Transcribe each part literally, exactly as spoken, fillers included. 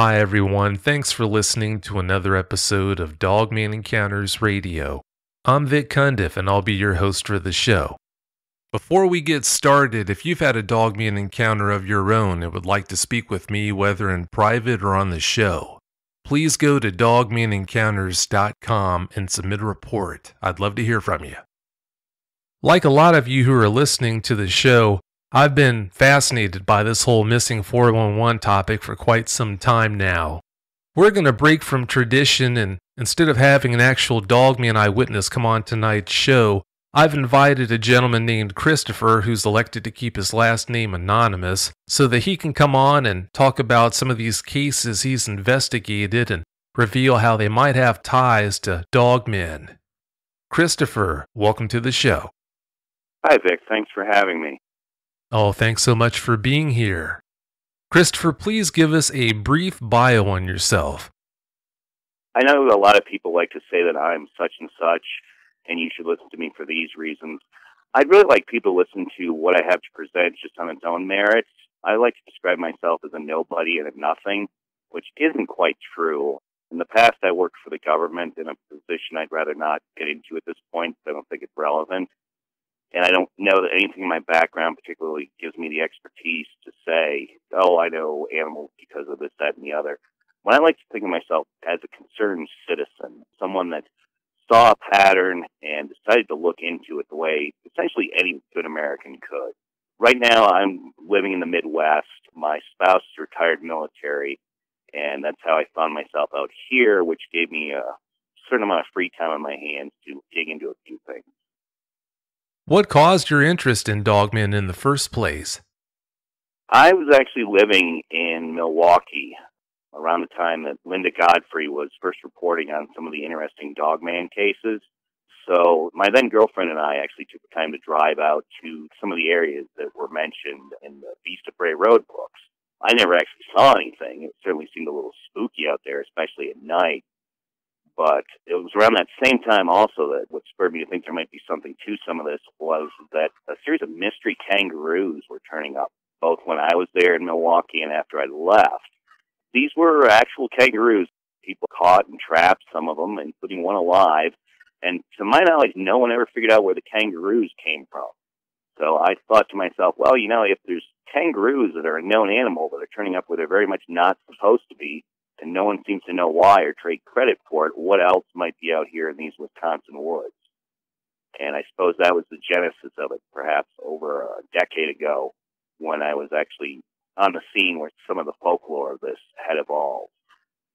Hi everyone, thanks for listening to another episode of Dogman Encounters Radio. I'm Vic Cundiff and I'll be your host for the show. Before we get started, if you've had a Dogman encounter of your own and would like to speak with me, whether in private or on the show, please go to Dogman Encounters dot com and submit a report. I'd love to hear from you. Like a lot of you who are listening to the show, I've been fascinated by this whole missing four one one topic for quite some time now. We're going to break from tradition, and instead of having an actual Dogman eyewitness come on tonight's show, I've invited a gentleman named Christopher who's elected to keep his last name anonymous so that he can come on and talk about some of these cases he's investigated and reveal how they might have ties to Dogmen. Christopher, welcome to the show. Hi Vic, thanks for having me. Oh, thanks so much for being here. Christopher, please give us a brief bio on yourself. I know a lot of people like to say that I'm such and such, and you should listen to me for these reasons. I'd really like people to listen to what I have to present just on its own merits. I like to describe myself as a nobody and a nothing, which isn't quite true. In the past, I worked for the government in a position I'd rather not get into at this point, so I don't think it's relevant. And I don't know that anything in my background particularly gives me the expertise to say, oh, I know animals because of this, that, and the other. When I like to think of myself as a concerned citizen, someone that saw a pattern and decided to look into it the way essentially any good American could. Right now, I'm living in the Midwest. My spouse is retired military, and that's how I found myself out here, which gave me a certain amount of free time on my hands to dig into a few things. What caused your interest in Dogmen in the first place? I was actually living in Milwaukee around the time that Linda Godfrey was first reporting on some of the interesting Dogman cases. So my then-girlfriend and I actually took the time to drive out to some of the areas that were mentioned in the Beast of Bray Road books. I never actually saw anything. It certainly seemed a little spooky out there, especially at night. But it was around that same time also that what spurred me to think there might be something to some of this was that a series of mystery kangaroos were turning up, both when I was there in Milwaukee and after I left. These were actual kangaroos. People caught and trapped some of them, including one alive. And to my knowledge, no one ever figured out where the kangaroos came from. So I thought to myself, well, you know, if there's kangaroos that are a known animal that are turning up where they're very much not supposed to be, and no one seems to know why or trade credit for it, what else might be out here in these Wisconsin woods? And I suppose that was the genesis of it, perhaps over a decade ago, when I was actually on the scene where some of the folklore of this had evolved.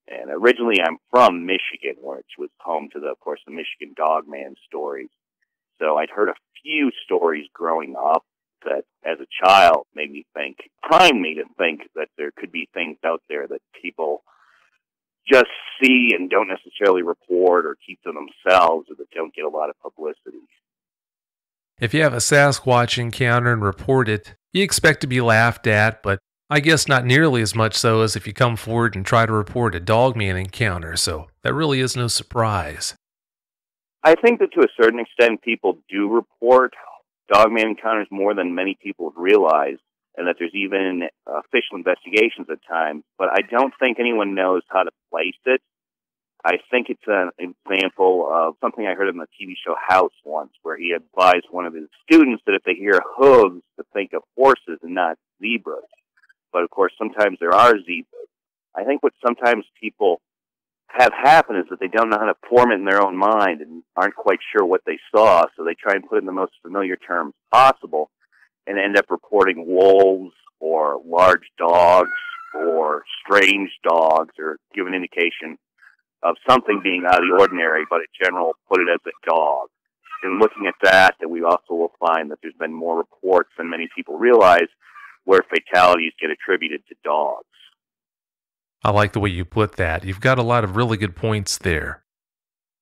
And originally I'm from Michigan, which was home to, the, of course, the Michigan Dogman stories. So I'd heard a few stories growing up that, as a child, made me think, primed me to think that there could be things out there that people just see and don't necessarily report or keep to themselves or that don't get a lot of publicity. If you have a Sasquatch encounter and report it, you expect to be laughed at, but I guess not nearly as much so as if you come forward and try to report a Dogman encounter, so that really is no surprise. I think that to a certain extent people do report Dogman encounters more than many people would realize, and that there's even uh, official investigations at times, but I don't think anyone knows how to place it. I think it's an example of something I heard on the T V show House once, where he advised one of his students that if they hear hooves, to think of horses and not zebras. But of course, sometimes there are zebras. I think what sometimes people have happen is that they don't know how to form it in their own mind and aren't quite sure what they saw, so they try and put it in the most familiar terms possible, and end up reporting wolves or large dogs or strange dogs or give an indication of something being out of the ordinary, but in general put it as a dog. And looking at that, that we also will find that there's been more reports than many people realize where fatalities get attributed to dogs. I like the way you put that. You've got a lot of really good points there.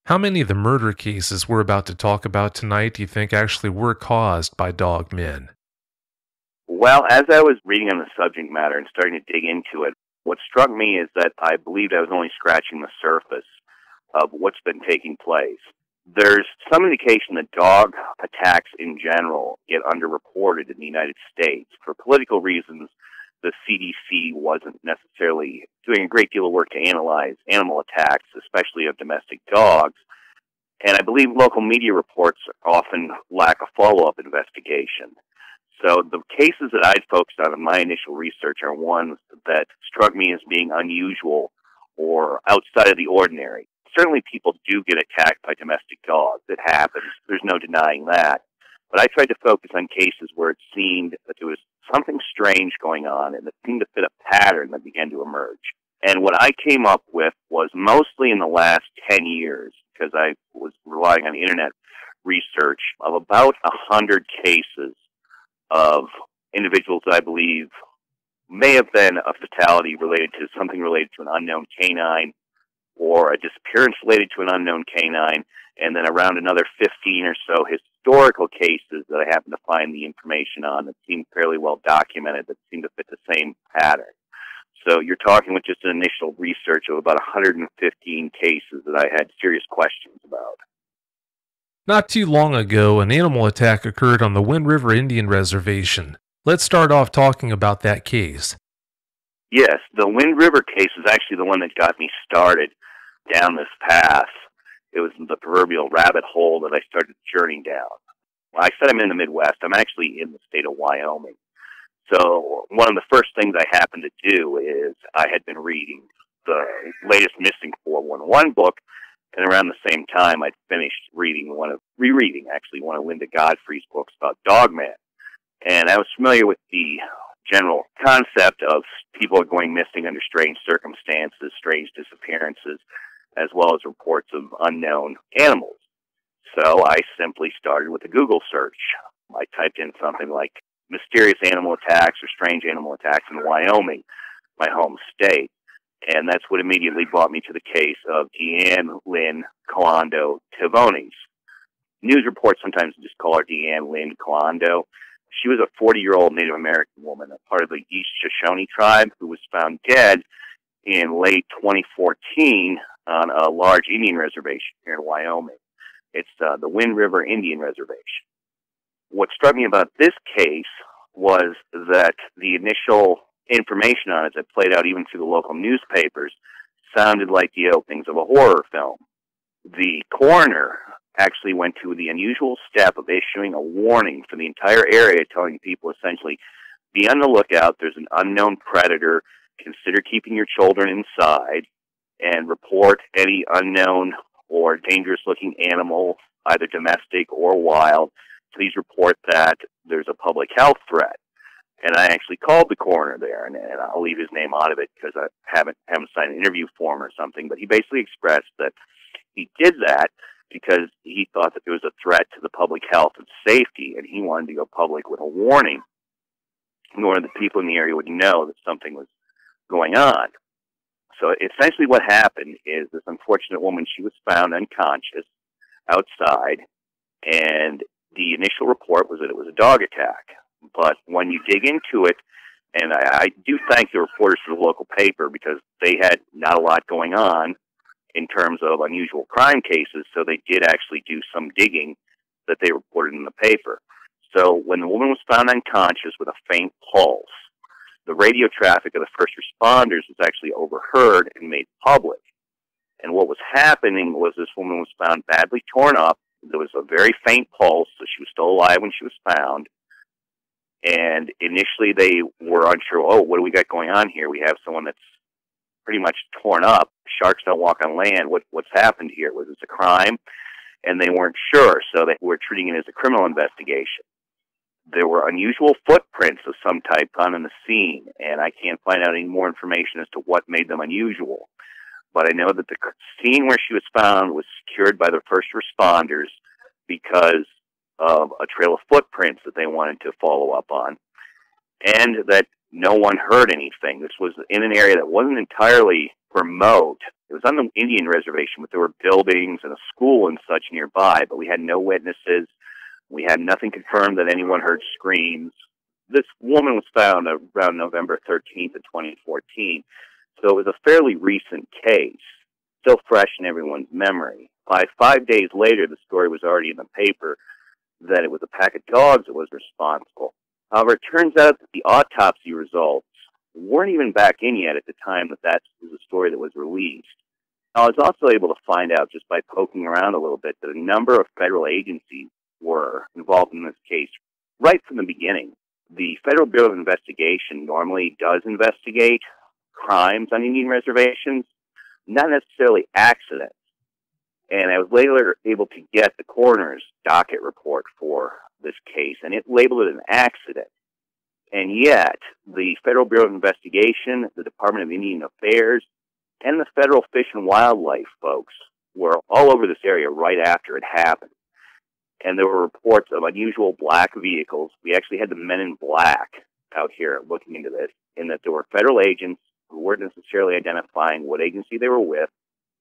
How many of the murder cases we're about to talk about tonight do you think actually were caused by Dogmen? Well, as I was reading on the subject matter and starting to dig into it, what struck me is that I believed I was only scratching the surface of what's been taking place. There's some indication that dog attacks in general get underreported in the United States for political reasons. the C D C wasn't necessarily doing a great deal of work to analyze animal attacks, especially of domestic dogs. And I believe local media reports often lack a follow-up investigation. So the cases that I'd focused on in my initial research are ones that struck me as being unusual or outside of the ordinary. Certainly people do get attacked by domestic dogs. It happens. There's no denying that. But I tried to focus on cases where it seemed that there was something strange going on and it seemed to fit a pattern that began to emerge. And what I came up with was mostly in the last ten years, because I was relying on internet research, of about one hundred cases of individuals that I believe may have been a fatality related to something related to an unknown canine or a disappearance related to an unknown canine, and then around another fifteen or so historical cases that I happened to find the information on that seemed fairly well documented that seemed to fit the same pattern. So you're talking with just an initial research of about one hundred fifteen cases that I had serious questions about. Not too long ago, an animal attack occurred on the Wind River Indian Reservation. Let's start off talking about that case. Yes, the Wind River case is actually the one that got me started down this path. It was the proverbial rabbit hole that I started journeying down. I said I'm in the Midwest. I'm actually in the state of Wyoming. So one of the first things I happened to do is I had been reading the latest Missing four one one book, and around the same time I'd finished reading one of, rereading actually, one of Linda Godfrey's books about Dogman. And I was familiar with the general concept of people going missing under strange circumstances, strange disappearances, as well as reports of unknown animals. So I simply started with a Google search. I typed in something like mysterious animal attacks or strange animal attacks in Wyoming, my home state. And that's what immediately brought me to the case of Deanne Lynn Kalondo Tivones. News reports sometimes just call her Deanne Lynn Kalondo. She was a forty-year-old Native American woman, a part of the East Shoshone tribe, who was found dead in late twenty fourteen on a large Indian reservation here in Wyoming. It's uh, the Wind River Indian Reservation. What struck me about this case was that the initial information on it that played out even through the local newspapers sounded like the openings of a horror film. The coroner actually went to the unusual step of issuing a warning for the entire area, telling people essentially, be on the lookout, there's an unknown predator, consider keeping your children inside, and report any unknown or dangerous-looking animal, either domestic or wild. Please report that there's a public health threat. And I actually called the coroner there, and, and I'll leave his name out of it because I haven't, haven't signed an interview form or something, but he basically expressed that he did that because he thought that there was a threat to the public health and safety, and he wanted to go public with a warning in order that people in the area would know that something was going on. So essentially what happened is this unfortunate woman, she was found unconscious outside, and the initial report was that it was a dog attack. But when you dig into it, and I, I do thank the reporters for the local paper because they had not a lot going on in terms of unusual crime cases, so they did actually do some digging that they reported in the paper. So when the woman was found unconscious with a faint pulse, the radio traffic of the first responders was actually overheard and made public. And what was happening was this woman was found badly torn up. There was a very faint pulse, so she was still alive when she was found. And initially they were unsure, oh, what do we got going on here? We have someone that's pretty much torn up. Sharks don't walk on land. What, what's happened here? Was this a crime? And they weren't sure, so they were treating it as a criminal investigation. There were unusual footprints of some type found on the scene, and I can't find out any more information as to what made them unusual. But I know that the scene where she was found was secured by the first responders because of a trail of footprints that they wanted to follow up on, and that no one heard anything. This was in an area that wasn't entirely remote. It was on the Indian reservation, but there were buildings and a school and such nearby, but we had no witnesses. We had nothing confirmed that anyone heard screams. This woman was found around November thirteenth of twenty fourteen, so it was a fairly recent case, still fresh in everyone's memory. By five days later, the story was already in the paper that it was a pack of dogs that was responsible. However, it turns out that the autopsy results weren't even back in yet at the time that that was a story that was released. I was also able to find out just by poking around a little bit that a number of federal agencies were involved in this case right from the beginning. The Federal Bureau of Investigation normally does investigate crimes on Indian reservations, not necessarily accidents. And I was later able to get the coroner's docket report for this case, and it labeled it an accident. And yet, the Federal Bureau of Investigation, the Department of Indian Affairs, and the federal fish and wildlife folks were all over this area right after it happened. And there were reports of unusual black vehicles. We actually had the men in black out here looking into this, in that there were federal agents who weren't necessarily identifying what agency they were with,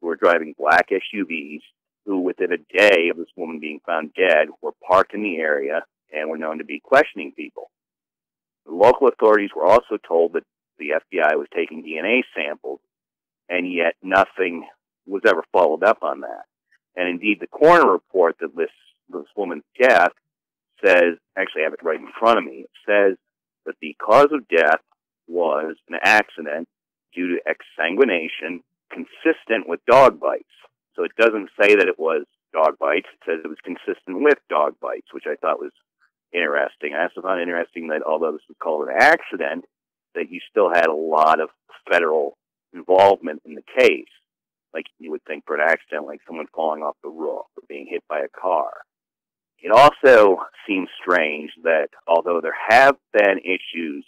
who were driving black S U Vs, who within a day of this woman being found dead were parked in the area and were known to be questioning people. The local authorities were also told that the F B I was taking D N A samples, and yet nothing was ever followed up on that. And indeed, the coroner report that lists this woman's death says, actually I have it right in front of me, it says that the cause of death was an accident due to exsanguination consistent with dog bites. So it doesn't say that it was dog bites, it says it was consistent with dog bites, which I thought was interesting. I also found it interesting that although this was called an accident, that you still had a lot of federal involvement in the case. Like you would think for an accident, like someone falling off the roof or being hit by a car. It also seems strange that although there have been issues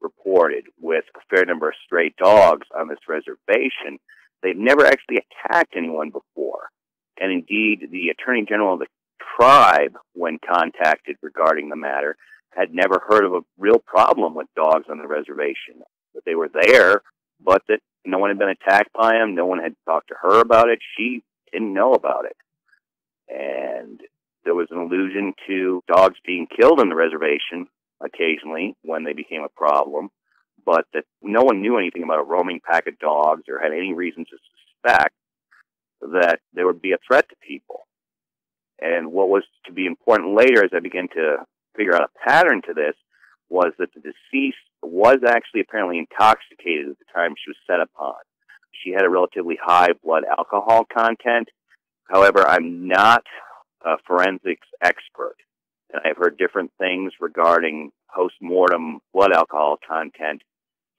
reported with a fair number of stray dogs on this reservation, they've never actually attacked anyone before. And indeed, the Attorney General of the tribe, when contacted regarding the matter, had never heard of a real problem with dogs on the reservation. That they were there, but that no one had been attacked by them, no one had talked to her about it, she didn't know about it. And there was an allusion to dogs being killed on the reservation occasionally when they became a problem, but that no one knew anything about a roaming pack of dogs or had any reason to suspect that there would be a threat to people. And what was to be important later, as I began to figure out a pattern to this, was that the deceased was actually apparently intoxicated at the time she was set upon. She had a relatively high blood alcohol content. However, I'm not a forensics expert, and I've heard different things regarding post-mortem blood alcohol content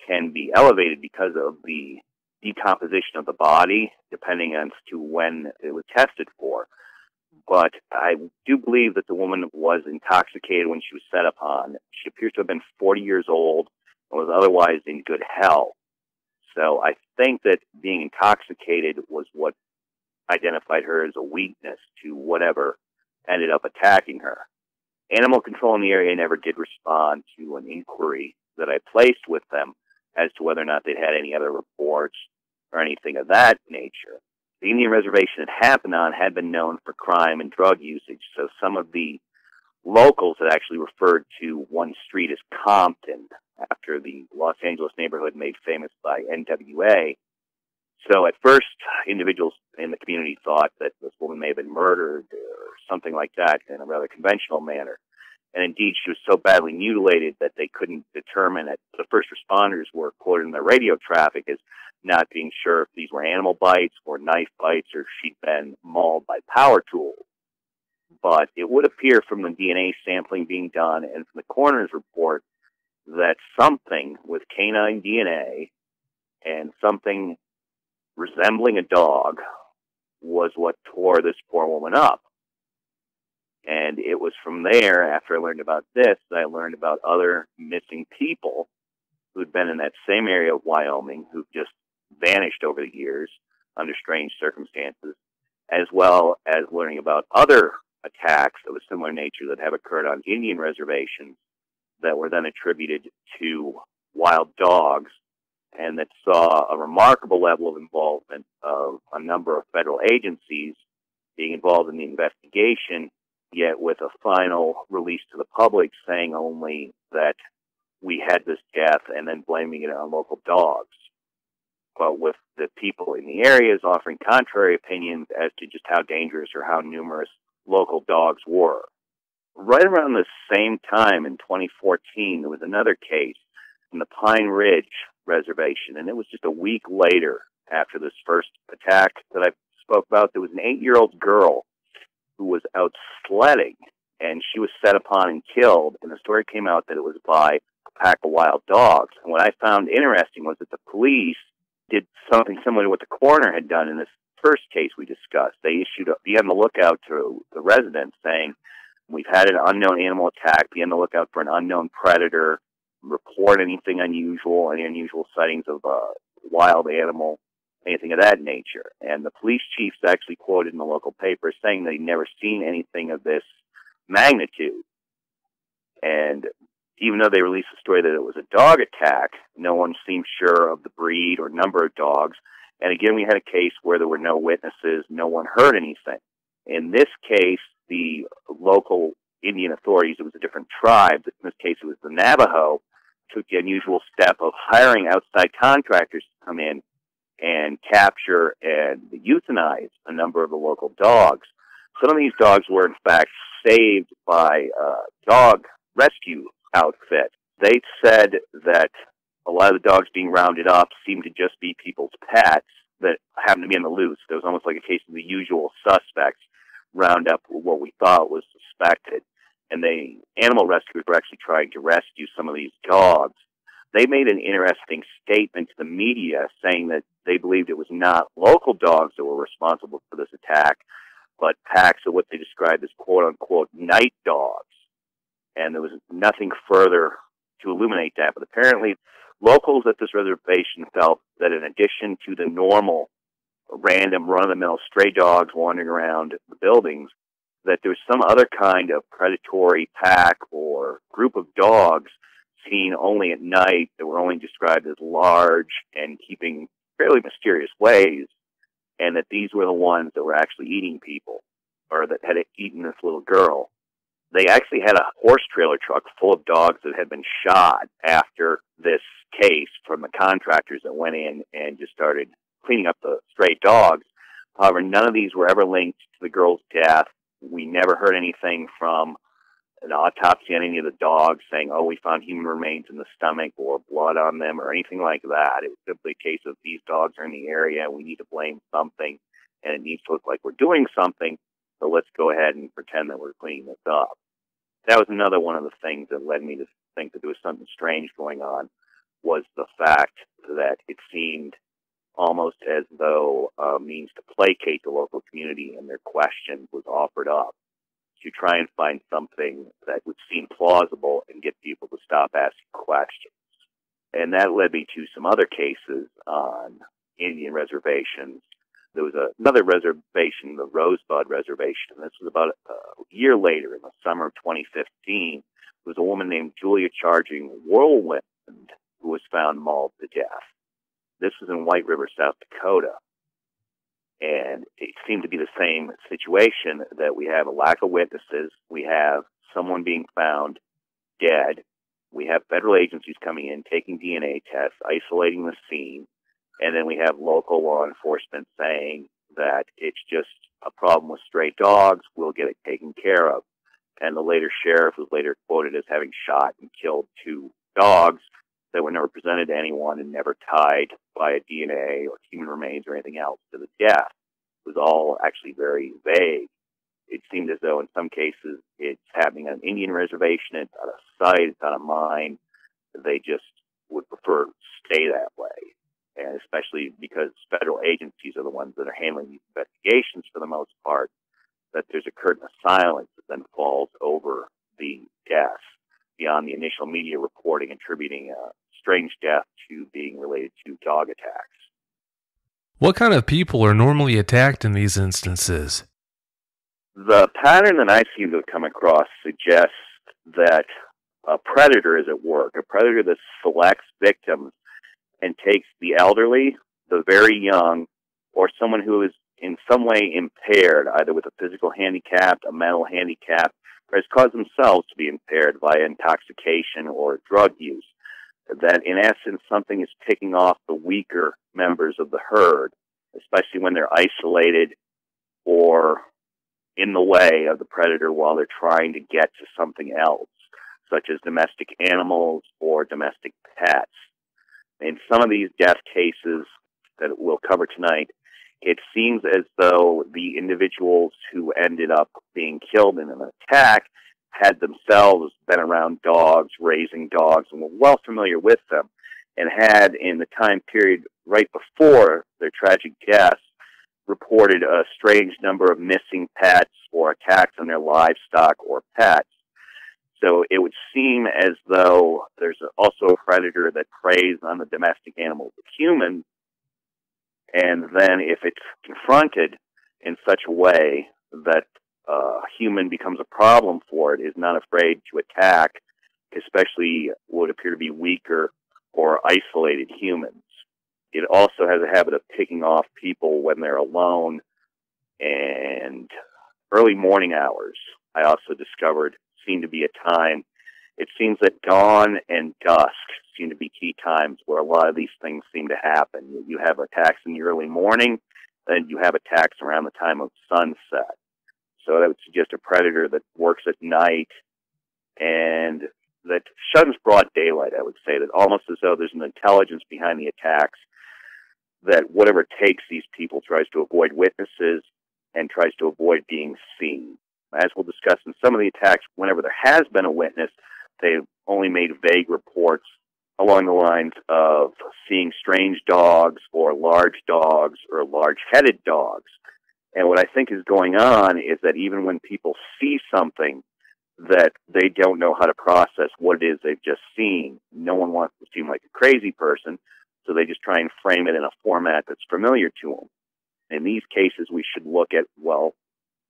can be elevated because of the decomposition of the body, depending on to when it was tested for. But I do believe that the woman was intoxicated when she was set upon. She appears to have been forty years old and was otherwise in good health. So I think that being intoxicated was what identified her as a weakness to whatever ended up attacking her. Animal control in the area never did respond to an inquiry that I placed with them as to whether or not they'd had any other reports or anything of that nature. The Indian reservation it happened on had been known for crime and drug usage, so some of the locals had actually referred to one street as Compton, after the Los Angeles neighborhood made famous by N W A. So at first, individuals in the community thought that this woman may have been murdered or something like that in a rather conventional manner. And indeed, she was so badly mutilated that they couldn't determine it. The first responders were quoted in their radio traffic as not being sure if these were animal bites or knife bites or if she'd been mauled by power tools. But it would appear from the D N A sampling being done and from the coroner's report that something with canine D N A and something resembling a dog was what tore this poor woman up. And it was from there, after I learned about this, that I learned about other missing people who'd been in that same area of Wyoming, who've just vanished over the years under strange circumstances, as well as learning about other attacks of a similar nature that have occurred on Indian reservations that were then attributed to wild dogs and that saw a remarkable level of involvement of a number of federal agencies being involved in the investigation, yet with a final release to the public saying only that we had this death and then blaming it on local dogs. But with the people in the areas offering contrary opinions as to just how dangerous or how numerous local dogs were. Right around the same time in twenty fourteen, there was another case in the Pine Ridge Reservation. And it was just a week later after this first attack that I spoke about. There was an eight-year-old girl who was out sledding, and she was set upon and killed. And the story came out that it was by a pack of wild dogs. And what I found interesting was that the police did something similar to what the coroner had done in this first case we discussed. They issued a, be on the lookout to the residents saying, we've had an unknown animal attack, be on the lookout for an unknown predator, report anything unusual, any unusual sightings of a wild animal, anything of that nature. And the police chief's actually quoted in the local paper saying they'd never seen anything of this magnitude. And even though they released the story that it was a dog attack, no one seemed sure of the breed or number of dogs. And again, we had a case where there were no witnesses, no one heard anything. In this case, the local Indian authorities, it was a different tribe, in this case it was the Navajo, took the unusual step of hiring outside contractors to come in and capture and euthanize a number of the local dogs. Some of these dogs were, in fact, saved by a dog rescue outfit. They said that a lot of the dogs being rounded up seemed to just be people's pets that happened to be on the loose. It was almost like a case of the usual suspects round up what we thought was suspected. And the animal rescuers were actually trying to rescue some of these dogs. They made an interesting statement to the media saying that they believed it was not local dogs that were responsible for this attack, but packs of what they described as quote-unquote night dogs. And there was nothing further to illuminate that. But apparently locals at this reservation felt that in addition to the normal random run-of-the-mill stray dogs wandering around the buildings, that there was some other kind of predatory pack or group of dogs seen only at night that were only described as large and keeping fairly mysterious ways, and that these were the ones that were actually eating people, or that had eaten this little girl. They actually had a horse trailer truck full of dogs that had been shot after this case from the contractors that went in and just started cleaning up the stray dogs. However, none of these were ever linked to the girl's death. We never heard anything from an autopsy on any of the dogs saying, oh, we found human remains in the stomach or blood on them or anything like that. It was simply a case of these dogs are in the area, we need to blame something, and it needs to look like we're doing something, so let's go ahead and pretend that we're cleaning this up. That was another one of the things that led me to think that there was something strange going on, was the fact that it seemed almost as though a means to placate the local community and their question was offered up to try and find something that would seem plausible and get people to stop asking questions. And that led me to some other cases on Indian reservations. There was a, another reservation, the Rosebud Reservation, and this was about a, a year later in the summer of twenty fifteen. It was a woman named Julia Charging Whirlwind who was found mauled to death. This was in White River, South Dakota. And it seemed to be the same situation, that we have a lack of witnesses, we have someone being found dead, we have federal agencies coming in, taking D N A tests, isolating the scene, and then we have local law enforcement saying that it's just a problem with stray dogs, we'll get it taken care of. And the later sheriff was later quoted as having shot and killed two dogs that were never presented to anyone and never tied by a D N A or human remains or anything else to the death. It was all actually very vague. It seemed as though in some cases it's happening on an Indian reservation, it's on a site, it's on a mine. They just would prefer to stay that way, and especially because federal agencies are the ones that are handling these investigations for the most part, that there's a curtain of silence that then falls over the death beyond the initial media reporting attributing a strange death to being related to dog attacks. What kind of people are normally attacked in these instances? The pattern that I seem to have come across suggests that a predator is at work, a predator that selects victims and takes the elderly, the very young, or someone who is in some way impaired, either with a physical handicap, a mental handicap, or has caused themselves to be impaired via intoxication or drug use. That in essence, something is picking off the weaker members of the herd, especially when they're isolated or in the way of the predator while they're trying to get to something else. such as domestic animals or domestic pets. In some of these death cases that we'll cover tonight, it seems as though the individuals who ended up being killed in an attack had themselves been around dogs, raising dogs, and were well familiar with them, and had, in the time period right before their tragic deaths, reported a strange number of missing pets or attacks on their livestock or pets. So it would seem as though there's also a predator that preys on the domestic animals of humans, and then if it's confronted in such a way that a human becomes a problem for it, is not afraid to attack, especially what appear to be weaker or isolated humans. It also has a habit of picking off people when they're alone and early morning hours. I also discovered seem to be a time. It seems that dawn and dusk seem to be key times where a lot of these things seem to happen. You have attacks in the early morning, and you have attacks around the time of sunset. So that would suggest a predator that works at night and that shuns broad daylight, I would say, that almost as though there's an intelligence behind the attacks, that whatever it takes, these people tries to avoid witnesses and tries to avoid being seen. As we'll discuss in some of the attacks, whenever there has been a witness, they've only made vague reports along the lines of seeing strange dogs or large dogs or large-headed dogs. And what I think is going on is that even when people see something, that they don't know how to process what it is they've just seen. No one wants to seem like a crazy person, so they just try and frame it in a format that's familiar to them. In these cases, we should look at, well,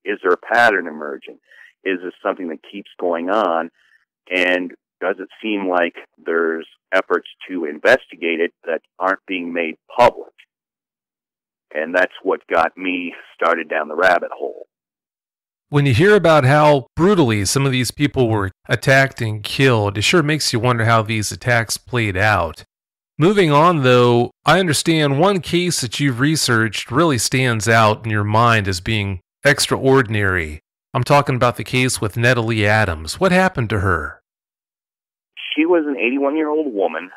is there a pattern emerging? Is this something that keeps going on? And does it seem like there's efforts to investigate it that aren't being made public? And that's what got me started down the rabbit hole. When you hear about how brutally some of these people were attacked and killed, it sure makes you wonder how these attacks played out. Moving on, though, I understand one case that you've researched really stands out in your mind as being extraordinary. I'm talking about the case with Nettalee Adams. What happened to her? She was an eighty-one-year-old woman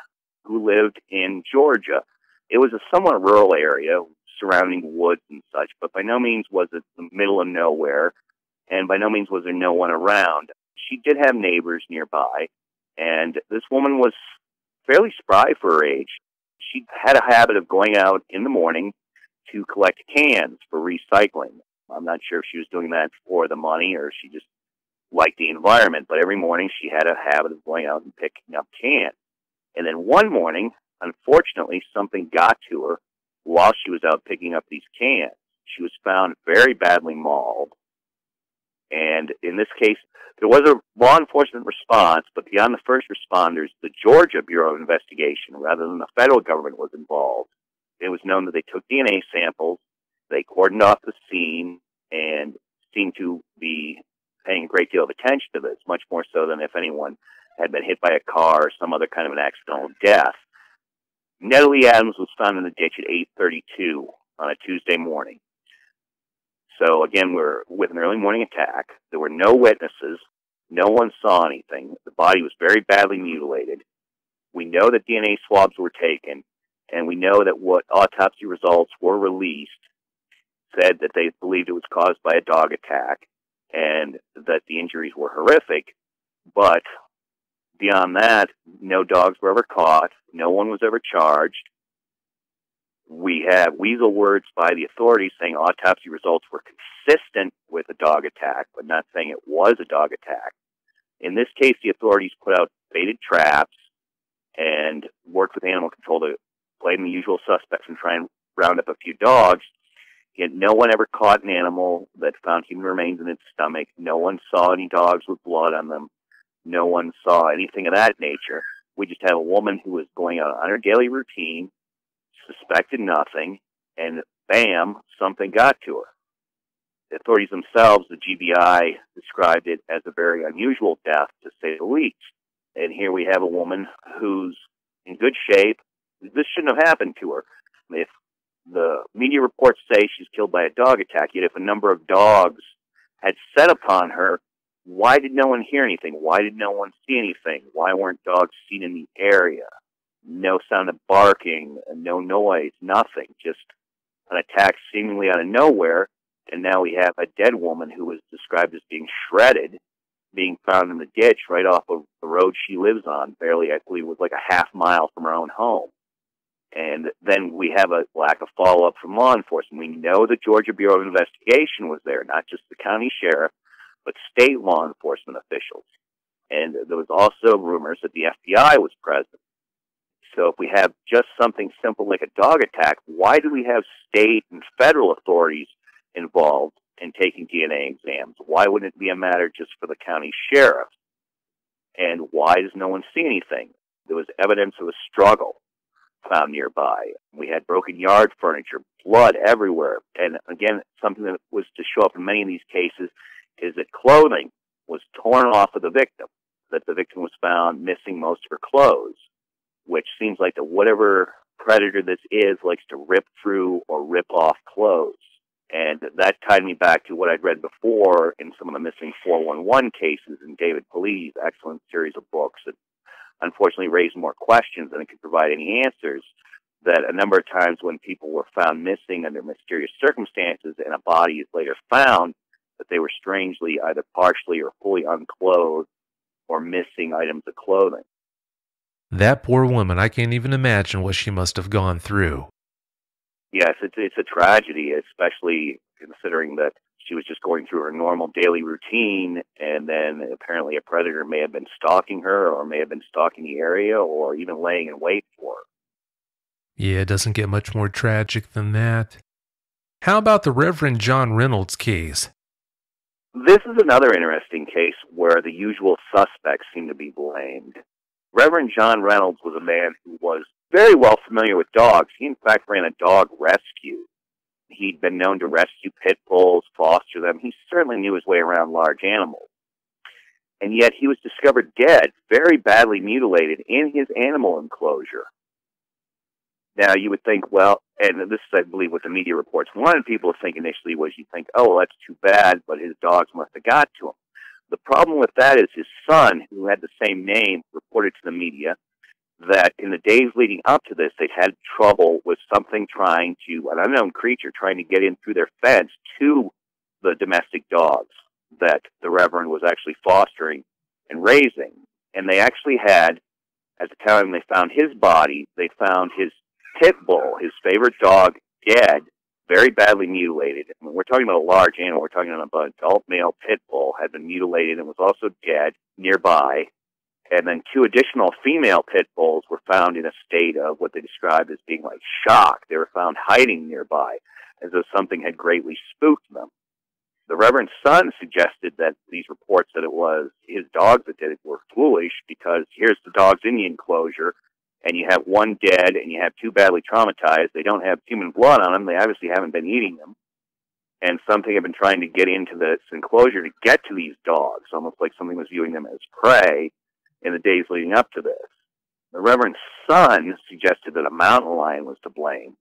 who lived in Georgia. It was a somewhat rural area, surrounding woods and such, but by no means was it the middle of nowhere, and by no means was there no one around. She did have neighbors nearby, and this woman was fairly spry for her age. She had a habit of going out in the morning to collect cans for recycling. I'm not sure if she was doing that for the money or she just liked the environment, but every morning she had a habit of going out and picking up cans. And then one morning, unfortunately, something got to her while she was out picking up these cans. She was found very badly mauled. And in this case, there was a law enforcement response, but beyond the first responders, the Georgia Bureau of Investigation, rather than the federal government, was involved. It was known that they took D N A samples, they cordoned off the scene, and seemed to be paying a great deal of attention to this, much more so than if anyone had been hit by a car or some other kind of an accidental death. Nettalee Adams was found in the ditch at eight thirty-two on a Tuesday morning. So again, we're with an early morning attack. There were no witnesses. No one saw anything. The body was very badly mutilated. We know that D N A swabs were taken, and we know that what autopsy results were released said that they believed it was caused by a dog attack and that the injuries were horrific. But beyond that, no dogs were ever caught. No one was ever charged. We have weasel words by the authorities saying autopsy results were consistent with a dog attack, but not saying it was a dog attack. In this case, the authorities put out baited traps and worked with animal control to blame the usual suspects and try and round up a few dogs. Yet no one ever caught an animal that found human remains in its stomach. No one saw any dogs with blood on them. No one saw anything of that nature. We just had a woman who was going out on her daily routine, suspected nothing, and bam, something got to her. The authorities themselves, the G B I, described it as a very unusual death, to say the least. And here we have a woman who's in good shape. This shouldn't have happened to her. If the media reports say she's killed by a dog attack, yet if a number of dogs had set upon her, Why did no one hear anything? Why did no one see anything? Why weren't dogs seen in the area? No sound of barking, no noise, nothing. Just an attack seemingly out of nowhere. And now we have a dead woman who was described as being shredded, being found in the ditch right off of the road she lives on, barely, I believe, was like a half mile from her own home. And then we have a lack of follow-up from law enforcement. We know the Georgia Bureau of Investigation was there, not just the county sheriff, but state law enforcement officials. And there was also rumors that the F B I was present. So if we have just something simple like a dog attack, why do we have state and federal authorities involved in taking D N A exams? Why wouldn't it be a matter just for the county sheriff? And why does no one see anything? There was evidence of a struggle found nearby. We had broken yard furniture, blood everywhere. And again, something that was to show up in many of these cases is that clothing was torn off of the victim, that the victim was found missing most of her clothes, which seems like that whatever predator this is likes to rip through or rip off clothes. And that tied me back to what I'd read before in some of the Missing four one one cases in David Palee's excellent series of books that unfortunately raised more questions than it could provide any answers, that a number of times when people were found missing under mysterious circumstances and a body is later found, that they were strangely either partially or fully unclothed or missing items of clothing. That poor woman, I can't even imagine what she must have gone through. Yes, it's, it's a tragedy, especially considering that she was just going through her normal daily routine, and then apparently a predator may have been stalking her or may have been stalking the area or even laying in wait for her. Yeah, it doesn't get much more tragic than that. How about the Reverend John Reynolds case? This is another interesting case where the usual suspects seem to be blamed. Reverend John Reynolds was a man who was very well familiar with dogs. He, in fact, ran a dog rescue. He'd been known to rescue pit bulls, foster them. He certainly knew his way around large animals. And yet he was discovered dead, very badly mutilated, in his animal enclosure. Now, you would think, well, and this is, I believe, what the media reports wanted people to think initially was you'd think, oh, well, that's too bad, but his dogs must have got to him. The problem with that is his son, who had the same name, reported to the media that in the days leading up to this, they'd had trouble with something trying to, an unknown creature trying to get in through their fence to the domestic dogs that the Reverend was actually fostering and raising. And they actually had, at the time they found his body, they found his pit bull, his favorite dog, dead, very badly mutilated. And we're talking about a large animal. We're talking about an adult male pit bull had been mutilated and was also dead nearby. And then two additional female pit bulls were found in a state of what they described as being like shock. They were found hiding nearby as though something had greatly spooked them. The Reverend's son suggested that these reports that it was his dogs that did it were foolish because here's the dogs in the enclosure and you have one dead and you have two badly traumatized. They don't have human blood on them. They obviously haven't been eating them. And something had been trying to get into this enclosure to get to these dogs, almost like something was viewing them as prey. In the days leading up to this, the Reverend's son suggested that a mountain lion was to blame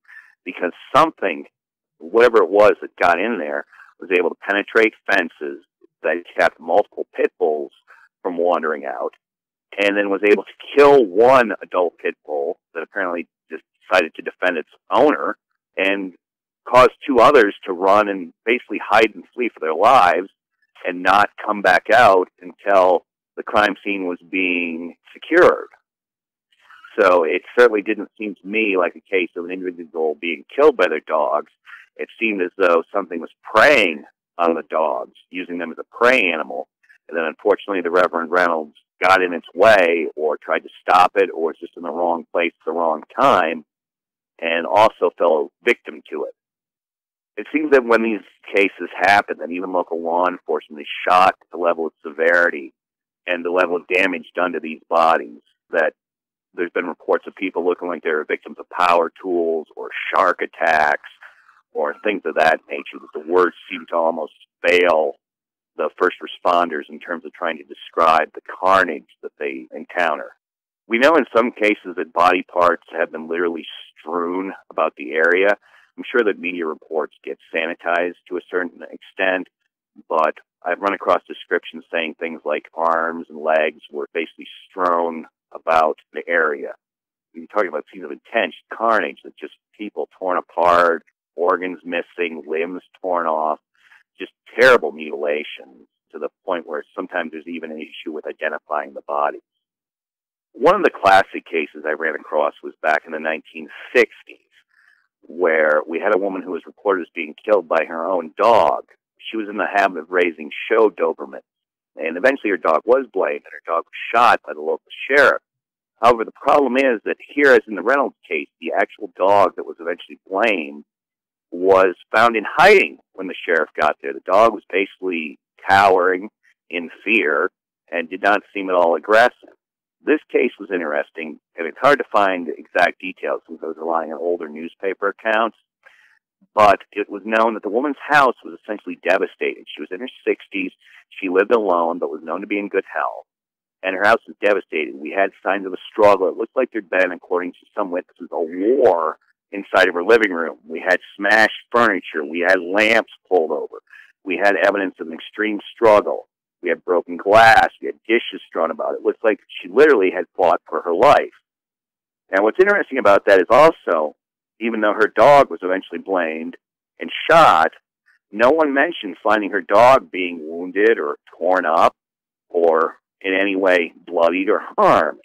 because something, whatever it was that got in there, was able to penetrate fences that kept multiple pit bulls from wandering out and then was able to kill one adult pit bull that apparently just decided to defend its owner and caused two others to run and basically hide and flee for their lives and not come back out until the crime scene was being secured. So it certainly didn't seem to me like a case of an individual being killed by their dogs. It seemed as though something was preying on the dogs, using them as a prey animal. And then unfortunately the Reverend Reynolds got in its way or tried to stop it or was just in the wrong place at the wrong time and also fell victim to it. It seems that when these cases happen, that even local law enforcement is shocked at the level of severity and the level of damage done to these bodies, that there's been reports of people looking like they were victims of power tools or shark attacks or things of that nature, that the words seem to almost fail the first responders in terms of trying to describe the carnage that they encounter. We know in some cases that body parts have been literally strewn about the area. I'm sure that media reports get sanitized to a certain extent, but I've run across descriptions saying things like arms and legs were basically strewn about the area. You're talking about scenes of intense carnage, that just people torn apart, organs missing, limbs torn off, just terrible mutilations, to the point where sometimes there's even an issue with identifying the bodies. One of the classic cases I ran across was back in the nineteen sixties, where we had a woman who was reported as being killed by her own dog. She was in the habit of raising show Dobermans, and eventually her dog was blamed, and her dog was shot by the local sheriff. However, the problem is that here, as in the Reynolds case, the actual dog that was eventually blamed was found in hiding when the sheriff got there. The dog was basically cowering in fear and did not seem at all aggressive. This case was interesting, and it's hard to find exact details since I was relying on older newspaper accounts, but it was known that the woman's house was essentially devastated. She was in her sixties, she lived alone, but was known to be in good health, and her house was devastated. We had signs of a struggle. It looked like there'd been, according to some witnesses, a war inside of her living room. We had smashed furniture. We had lamps pulled over. We had evidence of an extreme struggle. We had broken glass. We had dishes thrown about. It looks like she literally had fought for her life. And what's interesting about that is also, even though her dog was eventually blamed and shot, no one mentioned finding her dog being wounded or torn up or in any way bloodied or harmed.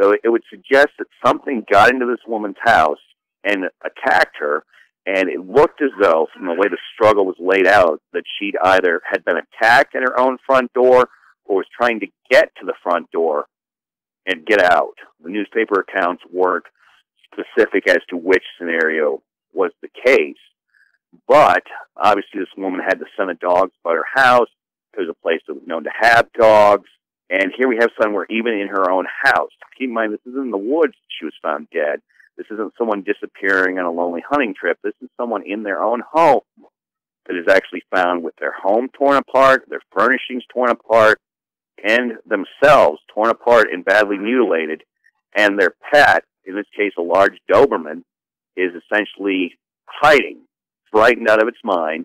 So it would suggest that something got into this woman's house and attacked her, and it looked as though, from the way the struggle was laid out, that she'd either had been attacked at her own front door or was trying to get to the front door and get out. The newspaper accounts weren't specific as to which scenario was the case, but obviously this woman had the son of dogs by her house. It was a place that was known to have dogs, and here we have somewhere even in her own house. Keep in mind, this is in the woods she was found dead. This isn't someone disappearing on a lonely hunting trip. This is someone in their own home that is actually found with their home torn apart, their furnishings torn apart, and themselves torn apart and badly mutilated. And their pet, in this case a large Doberman, is essentially hiding, frightened out of its mind,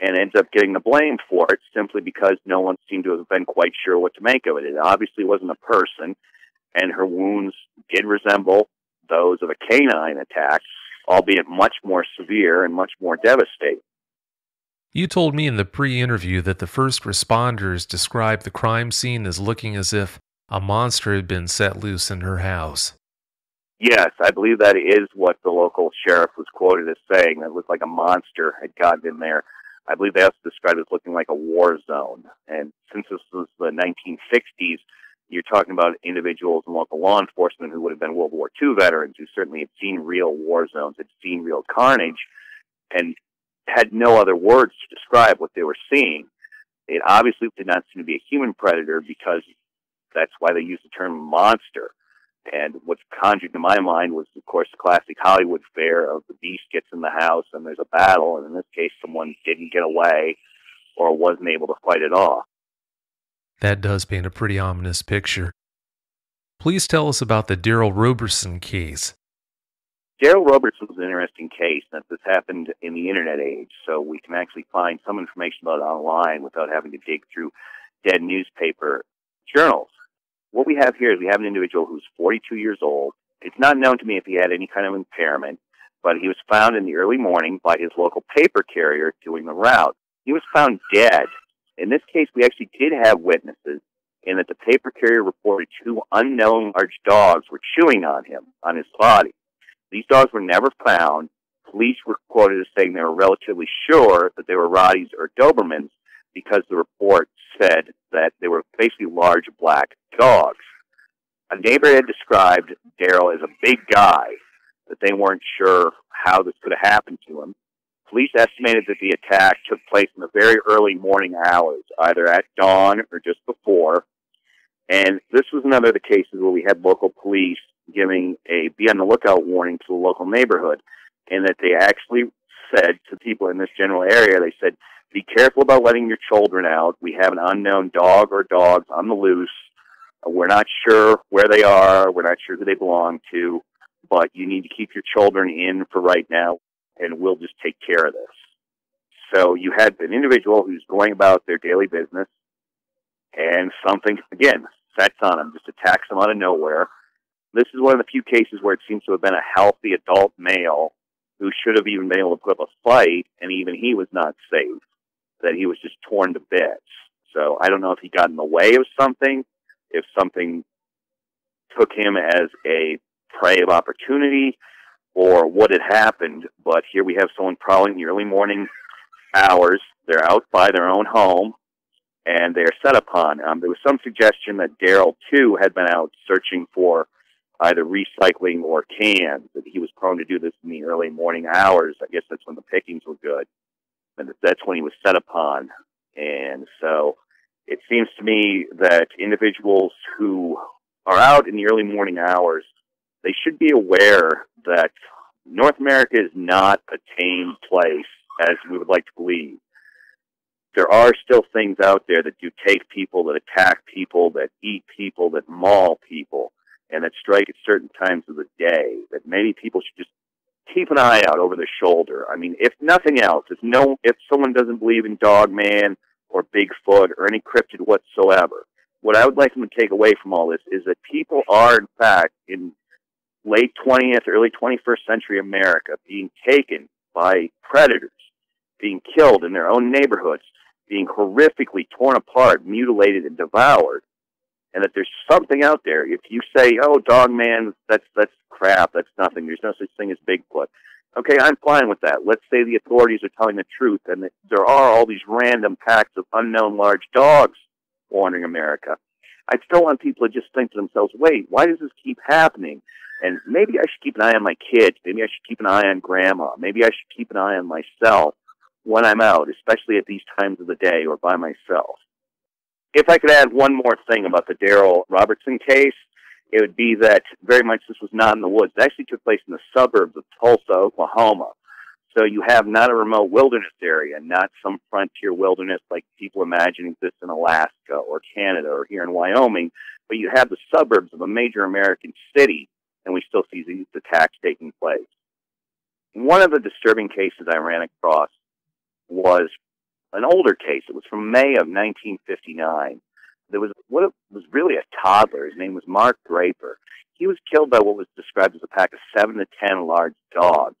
and ends up getting the blame for it simply because no one seemed to have been quite sure what to make of it. It obviously wasn't a person, and her wounds did resemble those of a canine attack, albeit much more severe and much more devastating. You told me in the pre-interview that the first responders described the crime scene as looking as if a monster had been set loose in her house. Yes, I believe that is what the local sheriff was quoted as saying. It looked like a monster had gotten in there. I believe they also described it as looking like a war zone. And since this was the nineteen sixties, you're talking about individuals and local law enforcement who would have been World War Two veterans, who certainly had seen real war zones, had seen real carnage, and had no other words to describe what they were seeing. It obviously did not seem to be a human predator, because that's why they used the term monster. And what's conjured to my mind was, of course, the classic Hollywood fare of the beast gets in the house and there's a battle, and in this case someone didn't get away or wasn't able to fight it off. That does paint a pretty ominous picture. Please tell us about the Darryl Roberson case. Darryl Roberson was an interesting case, that this happened in the internet age, so we can actually find some information about it online without having to dig through dead newspaper journals. What we have here is we have an individual who's forty-two years old. It's not known to me if he had any kind of impairment, but he was found in the early morning by his local paper carrier doing the route. He was found dead. In this case, we actually did have witnesses in that the paper carrier reported two unknown large dogs were chewing on him, on his body. These dogs were never found. Police were quoted as saying they were relatively sure that they were Rotties or Dobermans because the report said that they were basically large black dogs. A neighbor had described Darryl as a big guy, that they weren't sure how this could have happened to him. Police estimated that the attack took place in the very early morning hours, either at dawn or just before. And this was another of the cases where we had local police giving a be on the lookout warning to the local neighborhood, and that they actually said to people in this general area, they said, be careful about letting your children out. We have an unknown dog or dogs on the loose. We're not sure where they are. We're not sure who they belong to, but you need to keep your children in for right now, and we'll just take care of this. So you had an individual who's going about their daily business, and something, again, sets on him, just attacks him out of nowhere. This is one of the few cases where it seems to have been a healthy adult male who should have even been able to put up a fight, and even he was not safe, that he was just torn to bits. So I don't know if he got in the way of something, if something took him as a prey of opportunity, or what had happened, but here we have someone prowling in the early morning hours. They're out by their own home, and they are set upon. Um, there was some suggestion that Daryl, too, had been out searching for either recycling or cans, that he was prone to do this in the early morning hours. I guess that's when the pickings were good, and that's when he was set upon. And so it seems to me that individuals who are out in the early morning hours, they should be aware that North America is not a tame place, as we would like to believe. There are still things out there that do take people, that attack people, that eat people, that maul people, and that strike at certain times of the day, that maybe people should just keep an eye out over their shoulder. I mean, if nothing else, if, no, if someone doesn't believe in Dogman or Bigfoot or any cryptid whatsoever, what I would like them to take away from all this is that people are, in fact, in late twentieth, early twenty-first century America, being taken by predators, being killed in their own neighborhoods, being horrifically torn apart, mutilated, and devoured, and that there's something out there. If you say, oh, Dogman, that's, that's crap, that's nothing, there's no such thing as Bigfoot. Okay, I'm fine with that. Let's say the authorities are telling the truth, and that there are all these random packs of unknown large dogs wandering America. I still want people to just think to themselves, wait, why does this keep happening? And maybe I should keep an eye on my kids. Maybe I should keep an eye on Grandma. Maybe I should keep an eye on myself when I'm out, especially at these times of the day or by myself. If I could add one more thing about the Daryl Robertson case, it would be that very much this was not in the woods. It actually took place in the suburbs of Tulsa, Oklahoma. So you have not a remote wilderness area, not some frontier wilderness like people imagine exists in Alaska or Canada or here in Wyoming, but you have the suburbs of a major American city, and we still see these attacks taking place. One of the disturbing cases I ran across was an older case. It was from May of nineteen fifty-nine. There was what was really a toddler. His name was Mark Draper. He was killed by what was described as a pack of seven to ten large dogs.